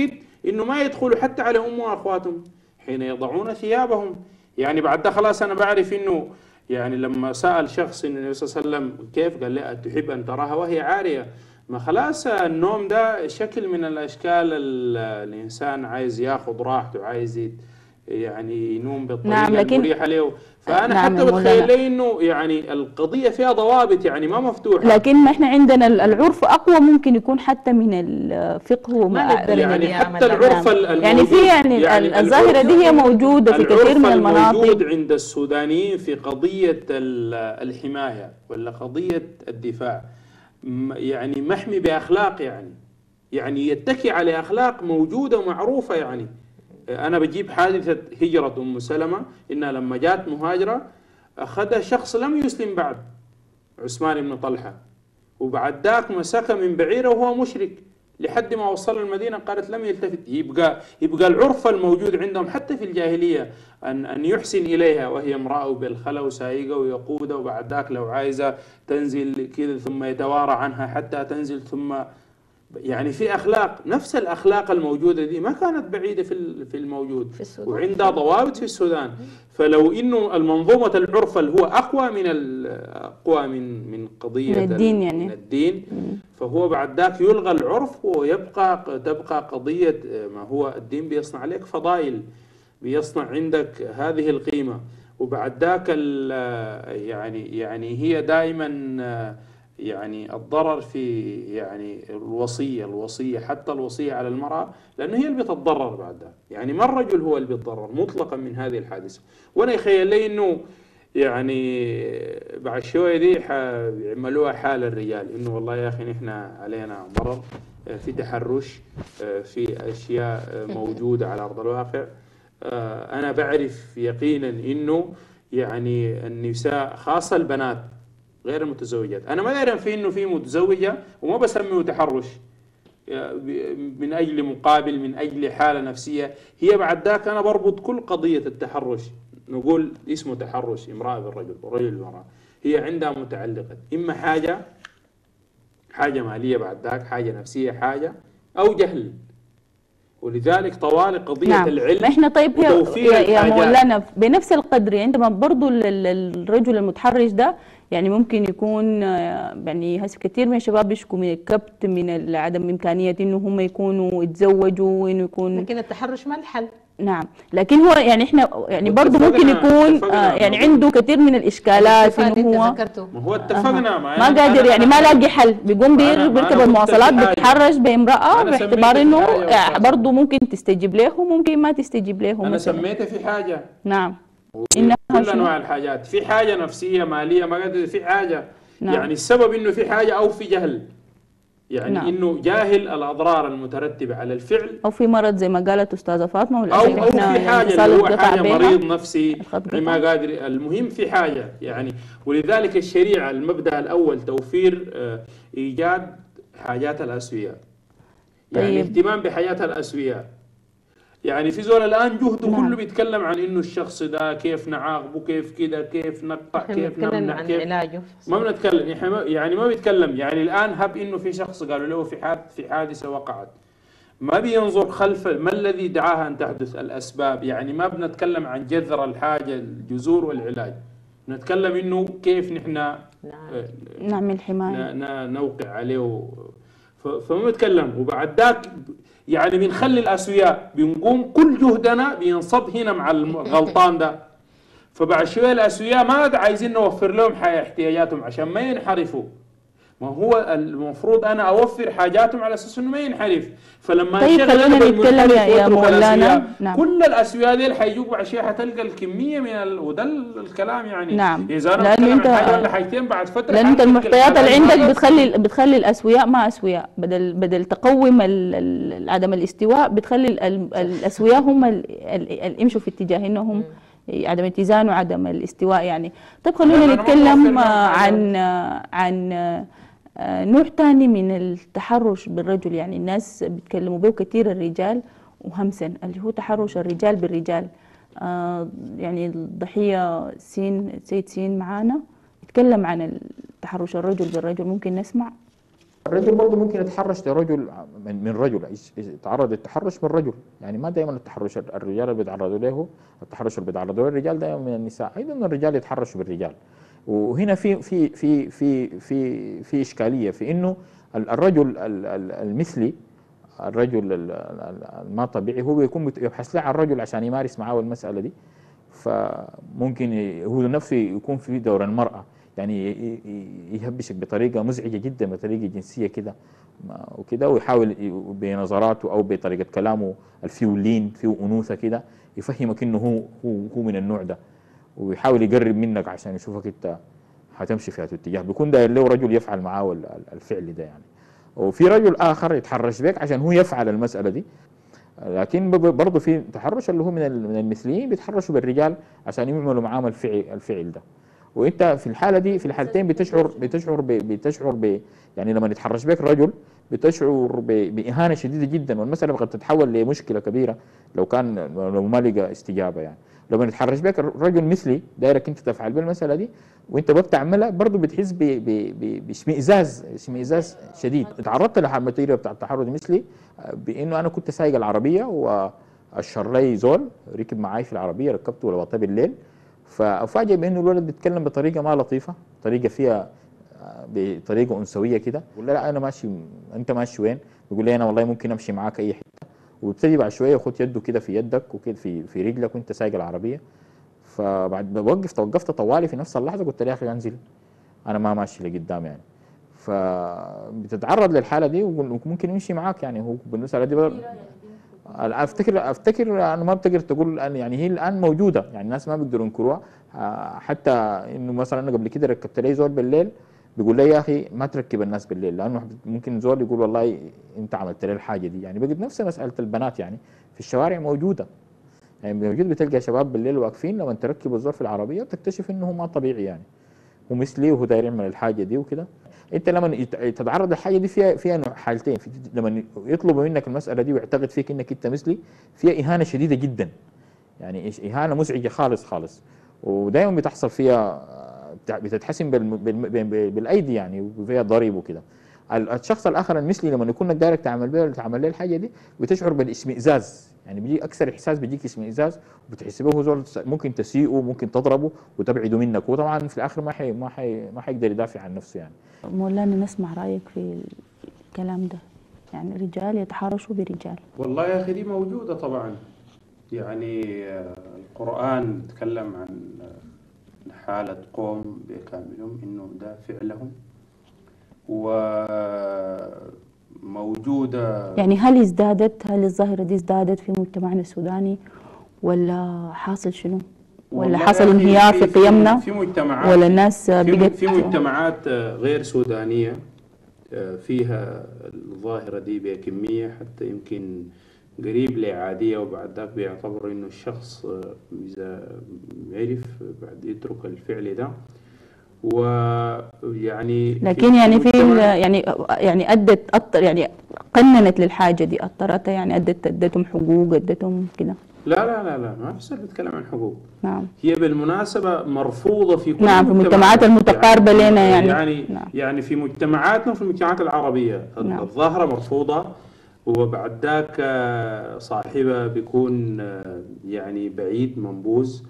إنه ما يدخلوا حتى على أم وأخواتهم حين يضعون ثيابهم، يعني بعد ده خلاص أنا بعرف إنه يعني لما سأل شخص إنه النبي صلى الله عليه وسلم كيف قال له تحب أن تراها وهي عارية، ما خلاص النوم ده شكل من الأشكال الإنسان عايز ياخذ راحته عايز يعني ينوم بالطريقة المريحة له، فأنا نعم حتى بتخيل لي إنه يعني القضية فيها ضوابط يعني ما مفتوحة، لكن ما إحنا عندنا العرف أقوى ممكن يكون حتى من الفقه وما يعني حتى العرف يعني في يعني, يعني الظاهرة دي هي موجودة في كثير من المناطق. العرف الموجود عند السودانيين في قضية الحماية ولا قضية الدفاع يعني محمي بأخلاق يعني يعني يتكي على أخلاق موجودة معروفة. يعني أنا بجيب حادثة هجرة أم سلمة، إنها لما جات مهاجرة أخذها شخص لم يسلم بعد، عثمان بن طلحة، وبعد ذاك مسكها من بعيره وهو مشرك لحد ما وصل المدينة. قالت لم يلتفت. يبقى يبقى العرف الموجود عندهم حتى في الجاهلية أن أن يحسن إليها وهي امرأة بالخلا وسائقة ويقودة، وبعد ذاك لو عايزة تنزل كذا ثم يتوارى عنها حتى تنزل، ثم يعني في أخلاق. نفس الأخلاق الموجودة دي ما كانت بعيدة في في الموجود، في وعندها ضوابط في السودان. فلو إنه المنظومة العرف اللي هو أقوى من الأقوى من من قضية من الدين، يعني من الدين، فهو بعد ذاك يلغى العرف ويبقى تبقى قضية ما هو الدين بيصنع عليك فضائل، بيصنع عندك هذه القيمة. وبعد ذاك يعني يعني هي دائما يعني الضرر في يعني الوصية الوصية حتى الوصية على المرأة، لأنه هي اللي بتتضرر بعد ذلك. يعني ما الرجل هو اللي بيتضرر مطلقا من هذه الحادثة. وأنا يخيل لي إنه يعني بعد شوية دي حيعملوها حال الرجال، إنه والله يا أخي نحن علينا ضرر في تحرش في أشياء موجودة على أرض الواقع. أنا بعرف يقينا إنه يعني النساء خاصة البنات غير المتزوجات، أنا ما أعرف في إنه في متزوجة وما بسميه تحرش من أجل مقابل، من أجل حالة نفسية. هي بعد ذاك أنا بربط كل قضية التحرش، نقول اسمه تحرش امرأة بالرجل ورجل بالمرأة، هي عندها متعلقة إما حاجة حاجة مالية، بعد ذاك حاجة نفسية، حاجة أو جهل. ولذلك طوال قضية نعم. العلم احنا طيب هي يا مولانا بنفس القدر، عندما برضو الرجل المتحرش ده يعني ممكن يكون يعني هسه كثير من الشباب بيشكوا من الكبت، من عدم امكانيه انه هم يكونوا يتزوجوا وانه يكون، لكن التحرش ما الحل. نعم، لكن هو يعني احنا يعني برضه ممكن يكون آه يعني عنده كثير من الاشكالات، انه هو ما هو اتفقنا آه ما قادر يعني ما لاقي حل، بيقوم بيركب المواصلات بيتحرش بامراه باعتبار انه برضه ممكن تستجيب له وممكن ما تستجيب له. انا سميته في حاجه نعم إنها كل أنواع الحاجات، في حاجة نفسية مالية ما قادر، في حاجة نعم. يعني السبب إنه في حاجة أو في جهل، يعني نعم. إنه جاهل الأضرار المترتبة على الفعل، أو في مرض زي ما قالت أستاذة فاطمة، أو أو في حاجة اللي هو حاجة مريض نفسي ما قادر. المهم في حاجة يعني. ولذلك الشريعة المبدأ الأول توفير إيجاد حاجات الأسوياء، يعني اهتمام بحاجات الأسوياء. يعني في زول الآن جهده نعم. كله بيتكلم عن إنه الشخص ده كيف نعاقبه، كيف كده، كيف نقطع، كيف نمنع، كيف علاجه. ما بنتكلم يعني ما بيتكلم يعني الآن هب إنه في شخص قالوا له في حادث في حادثة وقعت، ما بينظر خلف ما الذي دعاها أن تحدث، الأسباب. يعني ما بنتكلم عن جذر الحاجة، الجذور والعلاج، نتكلم إنه كيف نحن نعم. نعمل حماية نوقع عليه. فما بنتكلم. وبعد ذاك يعني بنخلي الأسوياء، بنقوم كل جهدنا بينصب هنا مع الغلطان ده. فبعد شوية الأسوياء ما عايزين نوفر لهم حياة احتياجاتهم عشان ما ينحرفوا. ما هو المفروض أنا أوفر حاجاتهم على أساس إنه ما ينحرف. فلما طيب خلينا نتكلم يا مولانا نعم. كل الأسوياء دي حيجوك بعد شوية، حتلقى الكمية من ال... وده الكلام يعني نعم. إذا أنا بتكلم انت... عن حاجة ولا حاجتين بعد فترة، لأن أنت المحتيات اللي عندك بتخلي بتخلي الأسوياء ما أسوياء، بدل بدل تقوم ال... عدم الاستواء بتخلي ال... الأسوياء هم اللي ال... يمشوا في اتجاه إنهم عدم الاتزان وعدم الاستواء يعني. طيب خلونا نتكلم عن عن نوع ثاني من التحرش بالرجل، يعني الناس بيتكلموا به كثير الرجال وهمسا، اللي هو تحرش الرجال بالرجال. آه يعني الضحيه سين سيد سين معانا يتكلم عن تحرش الرجل بالرجل، ممكن نسمع. الرجل برضه ممكن يتحرش لرجل من من رجل، يتعرض للتحرش من رجل، يعني ما دائما التحرش الرجال اللي بيتعرضوا له، التحرش اللي بيتعرضوا له الرجال دائما من النساء، ايضا الرجال يتحرشوا بالرجال. وهنا في في في في في في اشكاليه في انه الرجل المثلي، الرجل الما طبيعي، هو بيكون يبحث له عن الرجل عشان يمارس معاه المساله دي. فممكن هو نفسه يكون في دور المراه، يعني يهبشك بطريقه مزعجه جدا، بطريقه جنسيه كده وكده، ويحاول بنظراته او بطريقه كلامه الفيو لين فيه انوثه كده يفهمك انه هو هو من النوع ده، ويحاول يقرب منك عشان يشوفك انت هتمشي في هذا الاتجاه، بيكون داير له رجل يفعل معاه الفعل ده يعني، وفي رجل آخر يتحرش بك عشان هو يفعل المسألة دي. لكن برضه في تحرش اللي هو من المثليين بيتحرشوا بالرجال عشان يعملوا معاهم الفعل الفعل ده، وانت في الحاله دي في الحالتين بتشعر بتشعر بتشعر ب يعني لما يتحرش بك رجل بتشعر باهانه شديده جدا، والمساله قد تتحول لمشكله كبيره لو كان لو ما لقى استجابه يعني. لما يتحرش بك رجل مثلي دايرك انت تفعل بالمساله دي وانت بتعملها برضه بتحس باشمئزاز اشمئزاز شديد. اتعرضت للماتيريا بتاع التحرش مثلي بانه انا كنت سايق العربيه والشرلي زول ركب معاي في العربيه، ركبته لوطيه بالليل، فأفاجئ بأنه الولد بيتكلم بطريقة ما لطيفة، طريقة فيها بطريقة أنثوية كده، بقول له لا أنا ماشي أنت ماشي وين؟ بيقول لي أنا والله ممكن أمشي معاك أي حتة، وبيبتدي بعد شوية ياخد يده كده في يدك وكده في في رجلك وأنت سايق العربية. فبعد بوقف توقفت طوالي في نفس اللحظة قلت له يا أخي أنزل أنا ما ماشي لقدام يعني. فبتتعرض للحالة دي وممكن يمشي معاك يعني، هو بالنسبة لدي بدل افتكر افتكر انا ما بتقدر تقول يعني هي الان موجوده يعني الناس ما بيقدروا ينكروها، حتى انه مثلا انا قبل كده ركبت لي زول بالليل بيقول لي يا اخي ما تركب الناس بالليل لانه ممكن زول يقول والله انت عملت لي الحاجه دي يعني. بقت نفس مساله البنات يعني في الشوارع موجوده يعني، موجود بتلقى شباب بالليل واقفين لما تركب الزول في العربيه وتكتشف انه هو ما طبيعي يعني، هو مثلي وهو داير يعمل الحاجه دي وكده. انت لما تتعرض للحاجه دي فيها فيها حالتين، في لما يطلبوا منك المساله دي ويعتقد فيك انك انت مثلي فيها اهانه شديده جدا يعني، اهانه مزعجه خالص خالص، ودائما بتحصل فيها بتتحسم بالايدي يعني وفيها ضرب وكده. الشخص الاخر المثلي لما يكون انك دايرك تعمل بيه تعمل له الحاجه دي بتشعر بالاشمئزاز يعني، بيجي اكثر احساس بيجيك اشمئزاز وبتحس به زول ممكن تسيئه ممكن تضربه وتبعده منك، وطبعا في الاخر ما حي ما حي ما حيقدر يدافع عن نفسه يعني. مولانا نسمع رايك في الكلام ده، يعني رجال يتحارشوا برجال. والله يا اخي دي موجوده طبعا يعني، القران تكلم عن حاله قوم بكاملهم انه ده فعلهم وموجوده يعني. هل ازدادت هل الظاهره دي ازدادت في مجتمعنا السوداني ولا حاصل شنو؟ ولا حصل انهيار في قيمنا؟ في مجتمعات ولا الناس بقت في مجتمعات غير سودانيه فيها الظاهره دي بكميه حتى يمكن قريب لعاديه، وبعد ذاك بيعتبر انه الشخص اذا عرف بعد يترك الفعل ده ويعني. لكن يعني في يعني يعني ادت يعني قننت للحاجه دي اثرتها يعني، ادت ادتهم حقوق ادتهم كده. لا لا لا لا ما في بتكلم عن حقوق. نعم. هي بالمناسبة مرفوضة في كل نعم في المجتمعات المتقاربة لنا يعني. يعني نعم. يعني في مجتمعاتنا وفي المجتمعات العربية نعم. الظاهرة مرفوضة، وبعد ذاك صاحبها بيكون يعني بعيد منبوز،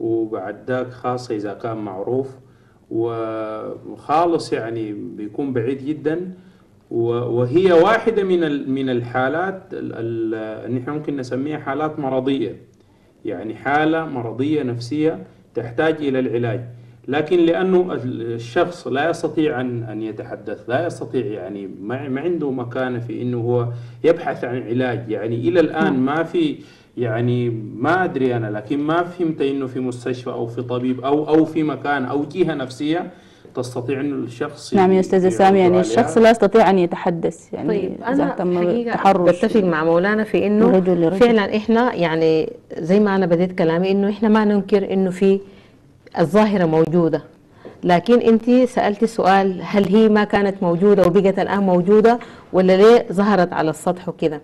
وبعد ذاك خاصة إذا كان معروف وخالص يعني بيكون بعيد جدا. وهي واحدة من من الحالات اللي نحن ممكن نسميها حالات مرضية، يعني حالة مرضية نفسية تحتاج إلى العلاج، لكن لأنه الشخص لا يستطيع أن أن يتحدث، لا يستطيع يعني ما عنده مكانة في إنه هو يبحث عن علاج يعني. إلى الآن ما في يعني ما أدري أنا، لكن ما فهمت إنه في مستشفى أو في طبيب أو أو في مكان أو جهة نفسية تستطيع أن الشخص نعم يا أستاذة سامي يعني الشخص لا يستطيع أن يتحدث يعني. طيب أنا حقيقة بتفق مع مولانا في أنه رجل رجل. فعلا إحنا يعني زي ما أنا بديت كلامي أنه إحنا ما ننكر أنه في الظاهرة موجودة، لكن أنت سألتي سؤال هل هي ما كانت موجودة وبقت الآن موجودة ولا ليه ظهرت على السطح وكده.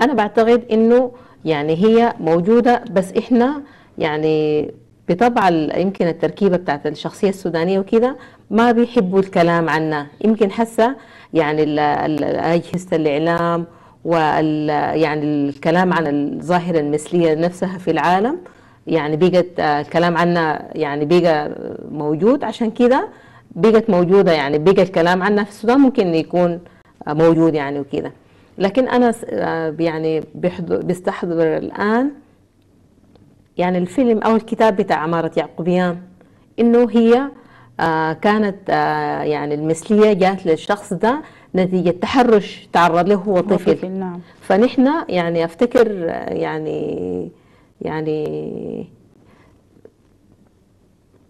أنا بعتقد أنه يعني هي موجودة، بس إحنا يعني بطبع يمكن التركيبه بتاعت الشخصيه السودانيه وكده ما بيحبوا الكلام عنها، يمكن حاسه يعني اجهزه الاعلام وال يعني الكلام عن الظاهره المثليه نفسها في العالم يعني بقت الكلام عنها يعني بقى موجود، عشان كده بقت موجوده يعني بقى الكلام عنها في السودان ممكن يكون موجود يعني وكده. لكن انا يعني بستحضر الان يعني الفيلم أو الكتاب بتاع إمارة يعقوبيان إنه هي آه كانت آه يعني المثلية جات للشخص ده نتيجة تحرش تعرض له هو طفل. نعم. فنحن يعني أفتكر يعني يعني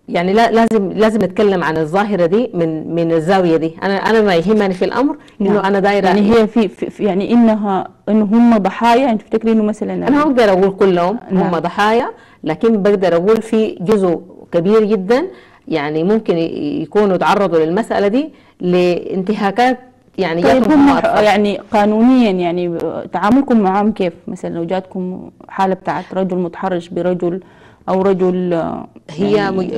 يعني لازم لازم نتكلم عن الظاهره دي من من الزاويه دي. انا انا ما يهمني في الامر انه يعني انا دايره يعني هي في, في يعني انها ان هم ضحايا. انت تفتكري انه مثلا انا ما بقدر اقول كلهم هم ضحايا، لكن بقدر اقول في جزء كبير جدا يعني ممكن يكونوا تعرضوا للمساله دي لانتهاكات يعني. طيب هم يعني قانونيا يعني تعاملكم معهم كيف؟ مثلا لو جاتكم حاله بتاعت رجل متحرش برجل او رجل هي يعني مج... في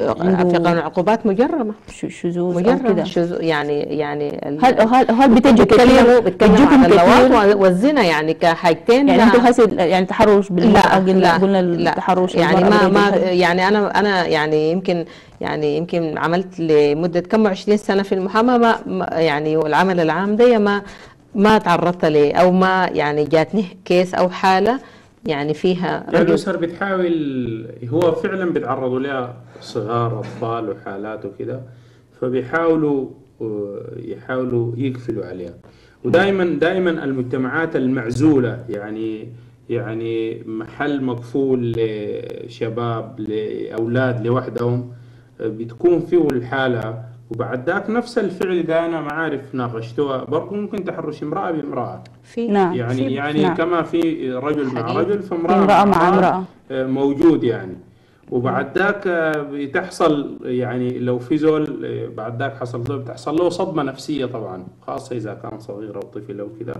قانون العقوبات مجرمه شذوذ كده يعني يعني ال... هل هل هل بتجي بتتكلموا بتجيكم عن اللواط والزنا يعني كحاجتين يعني انتوا حاسد يعني تحرش بالمرأة؟ قلنا قلنا التحرش يعني ما ما يعني انا انا يعني يمكن يعني يمكن عملت لمده كم عشرين سنه في المحاماه ما يعني والعمل العام ده ما ما تعرضت لي او ما يعني جاتني كيس او حاله يعني فيها يعني الأسر بتحاول. هو فعلا بيتعرضوا لها صغار أطفال وحالات وكده، فبيحاولوا يحاولوا يقفلوا عليها. ودائما دائما المجتمعات المعزولة يعني يعني محل مقفول لشباب لأولاد لوحدهم بتكون فيه الحالة، وبعد ذاك نفس الفعل ده انا ما عارف ناقشتوها برضه ممكن تحرش امراه بامراه في نعم يعني في يعني نعم كما في رجل مع رجل فامراه امراه مع امراه موجود يعني. وبعد ذاك بتحصل يعني لو في زول بعد ذاك حصل له بتحصل له صدمه نفسيه طبعا، خاصه اذا كان صغير او طفل او كذا.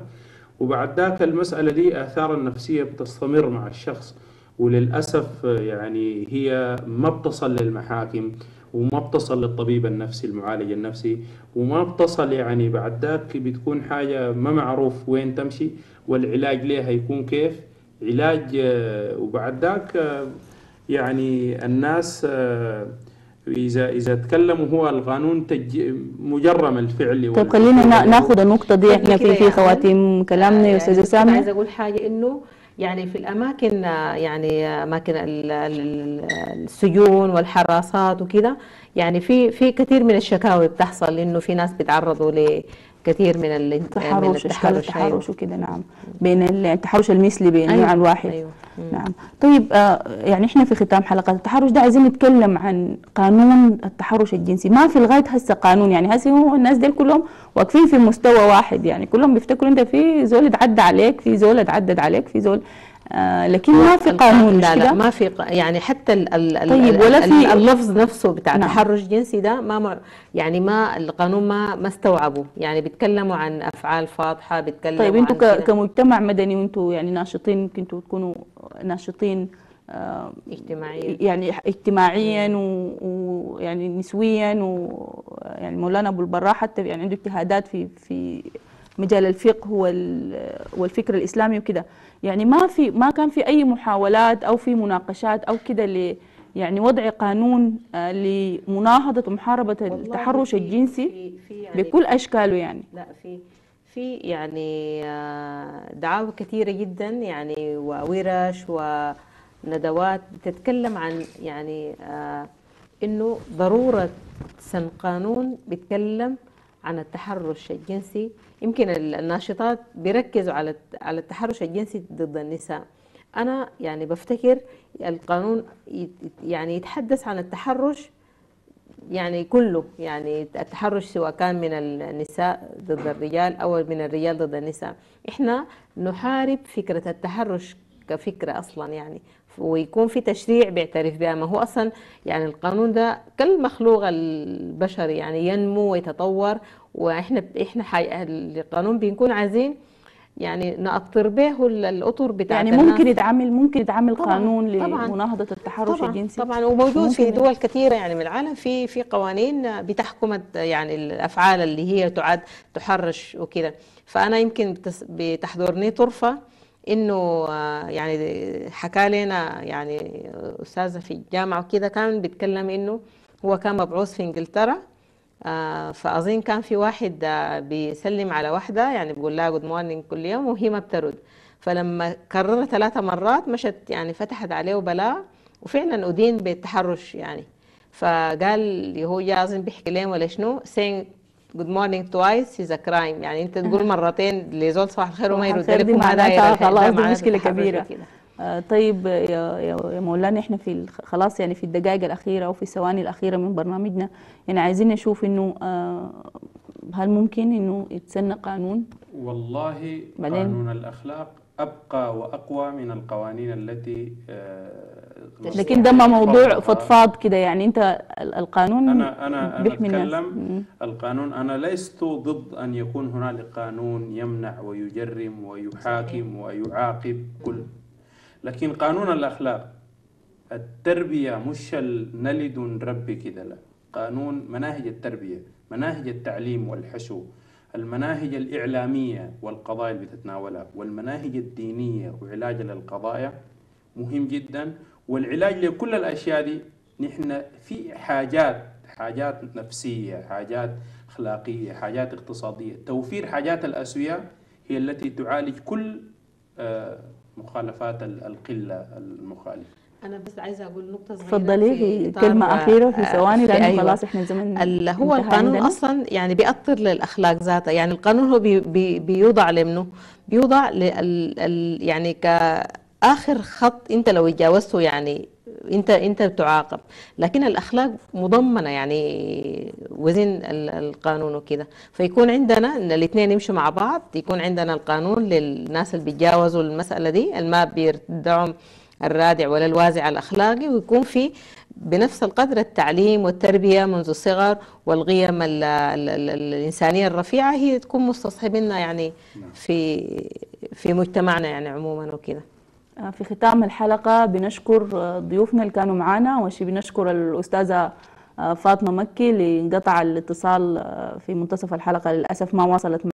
وبعد ذاك المساله دي اثار النفسيه بتستمر مع الشخص، وللاسف يعني هي ما بتصل للمحاكم وما بتصل للطبيب النفسي المعالج النفسي وما بتصل يعني بعد ذاك بتكون حاجه ما معروف وين تمشي والعلاج ليها يكون كيف علاج. وبعد ذاك يعني الناس اذا اذا تكلموا هو القانون مجرم الفعل. طيب خلينا ناخذ النقطه دي احنا في في خواتيم كلامنا يا استاذه سامي. عايزه اقول حاجه انه يعني في الأماكن يعني أماكن السجون والحراسات وكذا يعني في في كثير من الشكاوي بتحصل إنه في ناس بيتعرضوا لكثير من التحرش أشكال التحرش وكذا. نعم بين التحرش المثلي بين أيوة. نوع واحد أيوة. نعم. طيب يعني إحنا في ختام حلقة التحرش ده عايزين نتكلم عن قانون التحرش الجنسي. ما في لغاية هسه قانون يعني هسه هو الناس دي كلهم واقفين في مستوى واحد يعني كلهم بيفتكروا أنت في زول اتعدى عليك في زول اتعدد عليك في زول آه لكن ما في قانون. لا لا ما في يعني حتى ال ال طيب ولا في اللفظ نفسه بتاع نعم. تحرش جنسي ده ما يعني ما القانون ما ما استوعبوا يعني بيتكلموا عن افعال فاضحه بيتكلموا. طيب انتوا كمجتمع مدني وانتوا يعني ناشطين يمكن انتوا تكونوا ناشطين آه اجتماعيا يعني اجتماعيا ويعني نسويا ويعني مولانا ابو البراء حتى يعني عنده اجتهادات في في مجال الفقه والفكر الاسلامي وكده يعني ما في ما كان في اي محاولات او في مناقشات او كده ل يعني وضع قانون لمناهضه ومحاربه التحرش في الجنسي في في يعني بكل اشكاله يعني. لا في في يعني دعاوى كثيره جدا يعني وورش وندوات بتتكلم عن يعني انه ضروره سن قانون بيتكلم عن التحرش الجنسي. يمكن الناشطات بيركزوا على على التحرش الجنسي ضد النساء. انا يعني بفتكر القانون يعني يتحدث عن التحرش يعني كله يعني التحرش سواء كان من النساء ضد الرجال او من الرجال ضد النساء. احنا نحارب فكرة التحرش كفكرة اصلا يعني ويكون في تشريع بيعترف بها. ما هو اصلا يعني القانون ده كالمخلوق البشري يعني ينمو ويتطور واحنا احنا حي... القانون بنكون عايزين يعني نأطر به الاطر بتاعتنا يعني ممكن يتعمل ممكن يتعمل قانون لمناهضه التحرش طبعاً الجنسي طبعا وموجود في دول كثيره يعني من العالم في في قوانين بتحكم يعني الافعال اللي هي تعد تحرش وكده. فانا يمكن بتحضرني طرفه انه يعني حكى لنا يعني استاذه في الجامعه وكده كان بيتكلم انه هو كان مبعوث في انجلترا فاظن كان في واحد بيسلم على واحده يعني بيقول لها جود مورنينج كل يوم وهي ما بترد. فلما كررها ثلاثه مرات مشت يعني فتحت عليه بلاء وفعلا ادين بالتحرش يعني. فقال هو اظن بيحكي لهم ولا شنو saying good morning twice is a crime يعني انت تقول مرتين لزول صباح الخير وما يرد لكم هذا خلاص دي مشكله كبيره. طيب يا مولانا، احنا في خلاص يعني في الدقائق الاخيره او في الثواني الاخيره من برنامجنا، يعني عايزين نشوف انه هل ممكن انه يتسن قانون؟ والله قانون الاخلاق ابقى واقوى من القوانين التي لكن ده ما موضوع فضفاض كده، يعني انت القانون انا انا انا اتكلم القانون، انا لست ضد ان يكون هنالك قانون يمنع ويجرم ويحاكم ويعاقب كل، لكن قانون الاخلاق التربيه مش نلد نربي كده، لا، قانون مناهج التربيه، مناهج التعليم والحشو، المناهج الاعلاميه والقضايا اللي بتتناولها والمناهج الدينيه وعلاج للقضايا مهم جدا، والعلاج لكل الاشياء دي نحن في حاجات حاجات نفسيه، حاجات اخلاقيه، حاجات اقتصاديه، توفير حاجات الاسويه هي التي تعالج كل آه مخالفات القله المخالفه. انا بس عايزه اقول نقطه صغيره، اتفضلي كلمه اخيره في ثواني لان خلاص احنا زمان. هو القانون اصلا يعني بيأطر للاخلاق ذاتها، يعني القانون هو بي بي بيوضع لمنه بيوضع لل يعني كاخر خط، انت لو تجاوزته يعني انت انت بتعاقب، لكن الاخلاق مضمنه يعني وزن القانون وكده، فيكون عندنا ان الاثنين يمشوا مع بعض، يكون عندنا القانون للناس اللي بيتجاوزوا المساله دي، اللي ما بيردعهم الرادع ولا الوازع الاخلاقي، ويكون في بنفس القدر التعليم والتربيه منذ الصغر والقيم الانسانيه الرفيعه هي تكون مستصحبنا يعني في في مجتمعنا يعني عموما وكده. في ختام الحلقة بنشكر ضيوفنا اللي كانوا معنا، وشي بنشكر الأستاذة فاطمة مكي اللي انقطع الاتصال في منتصف الحلقة للأسف ما واصلت معنا.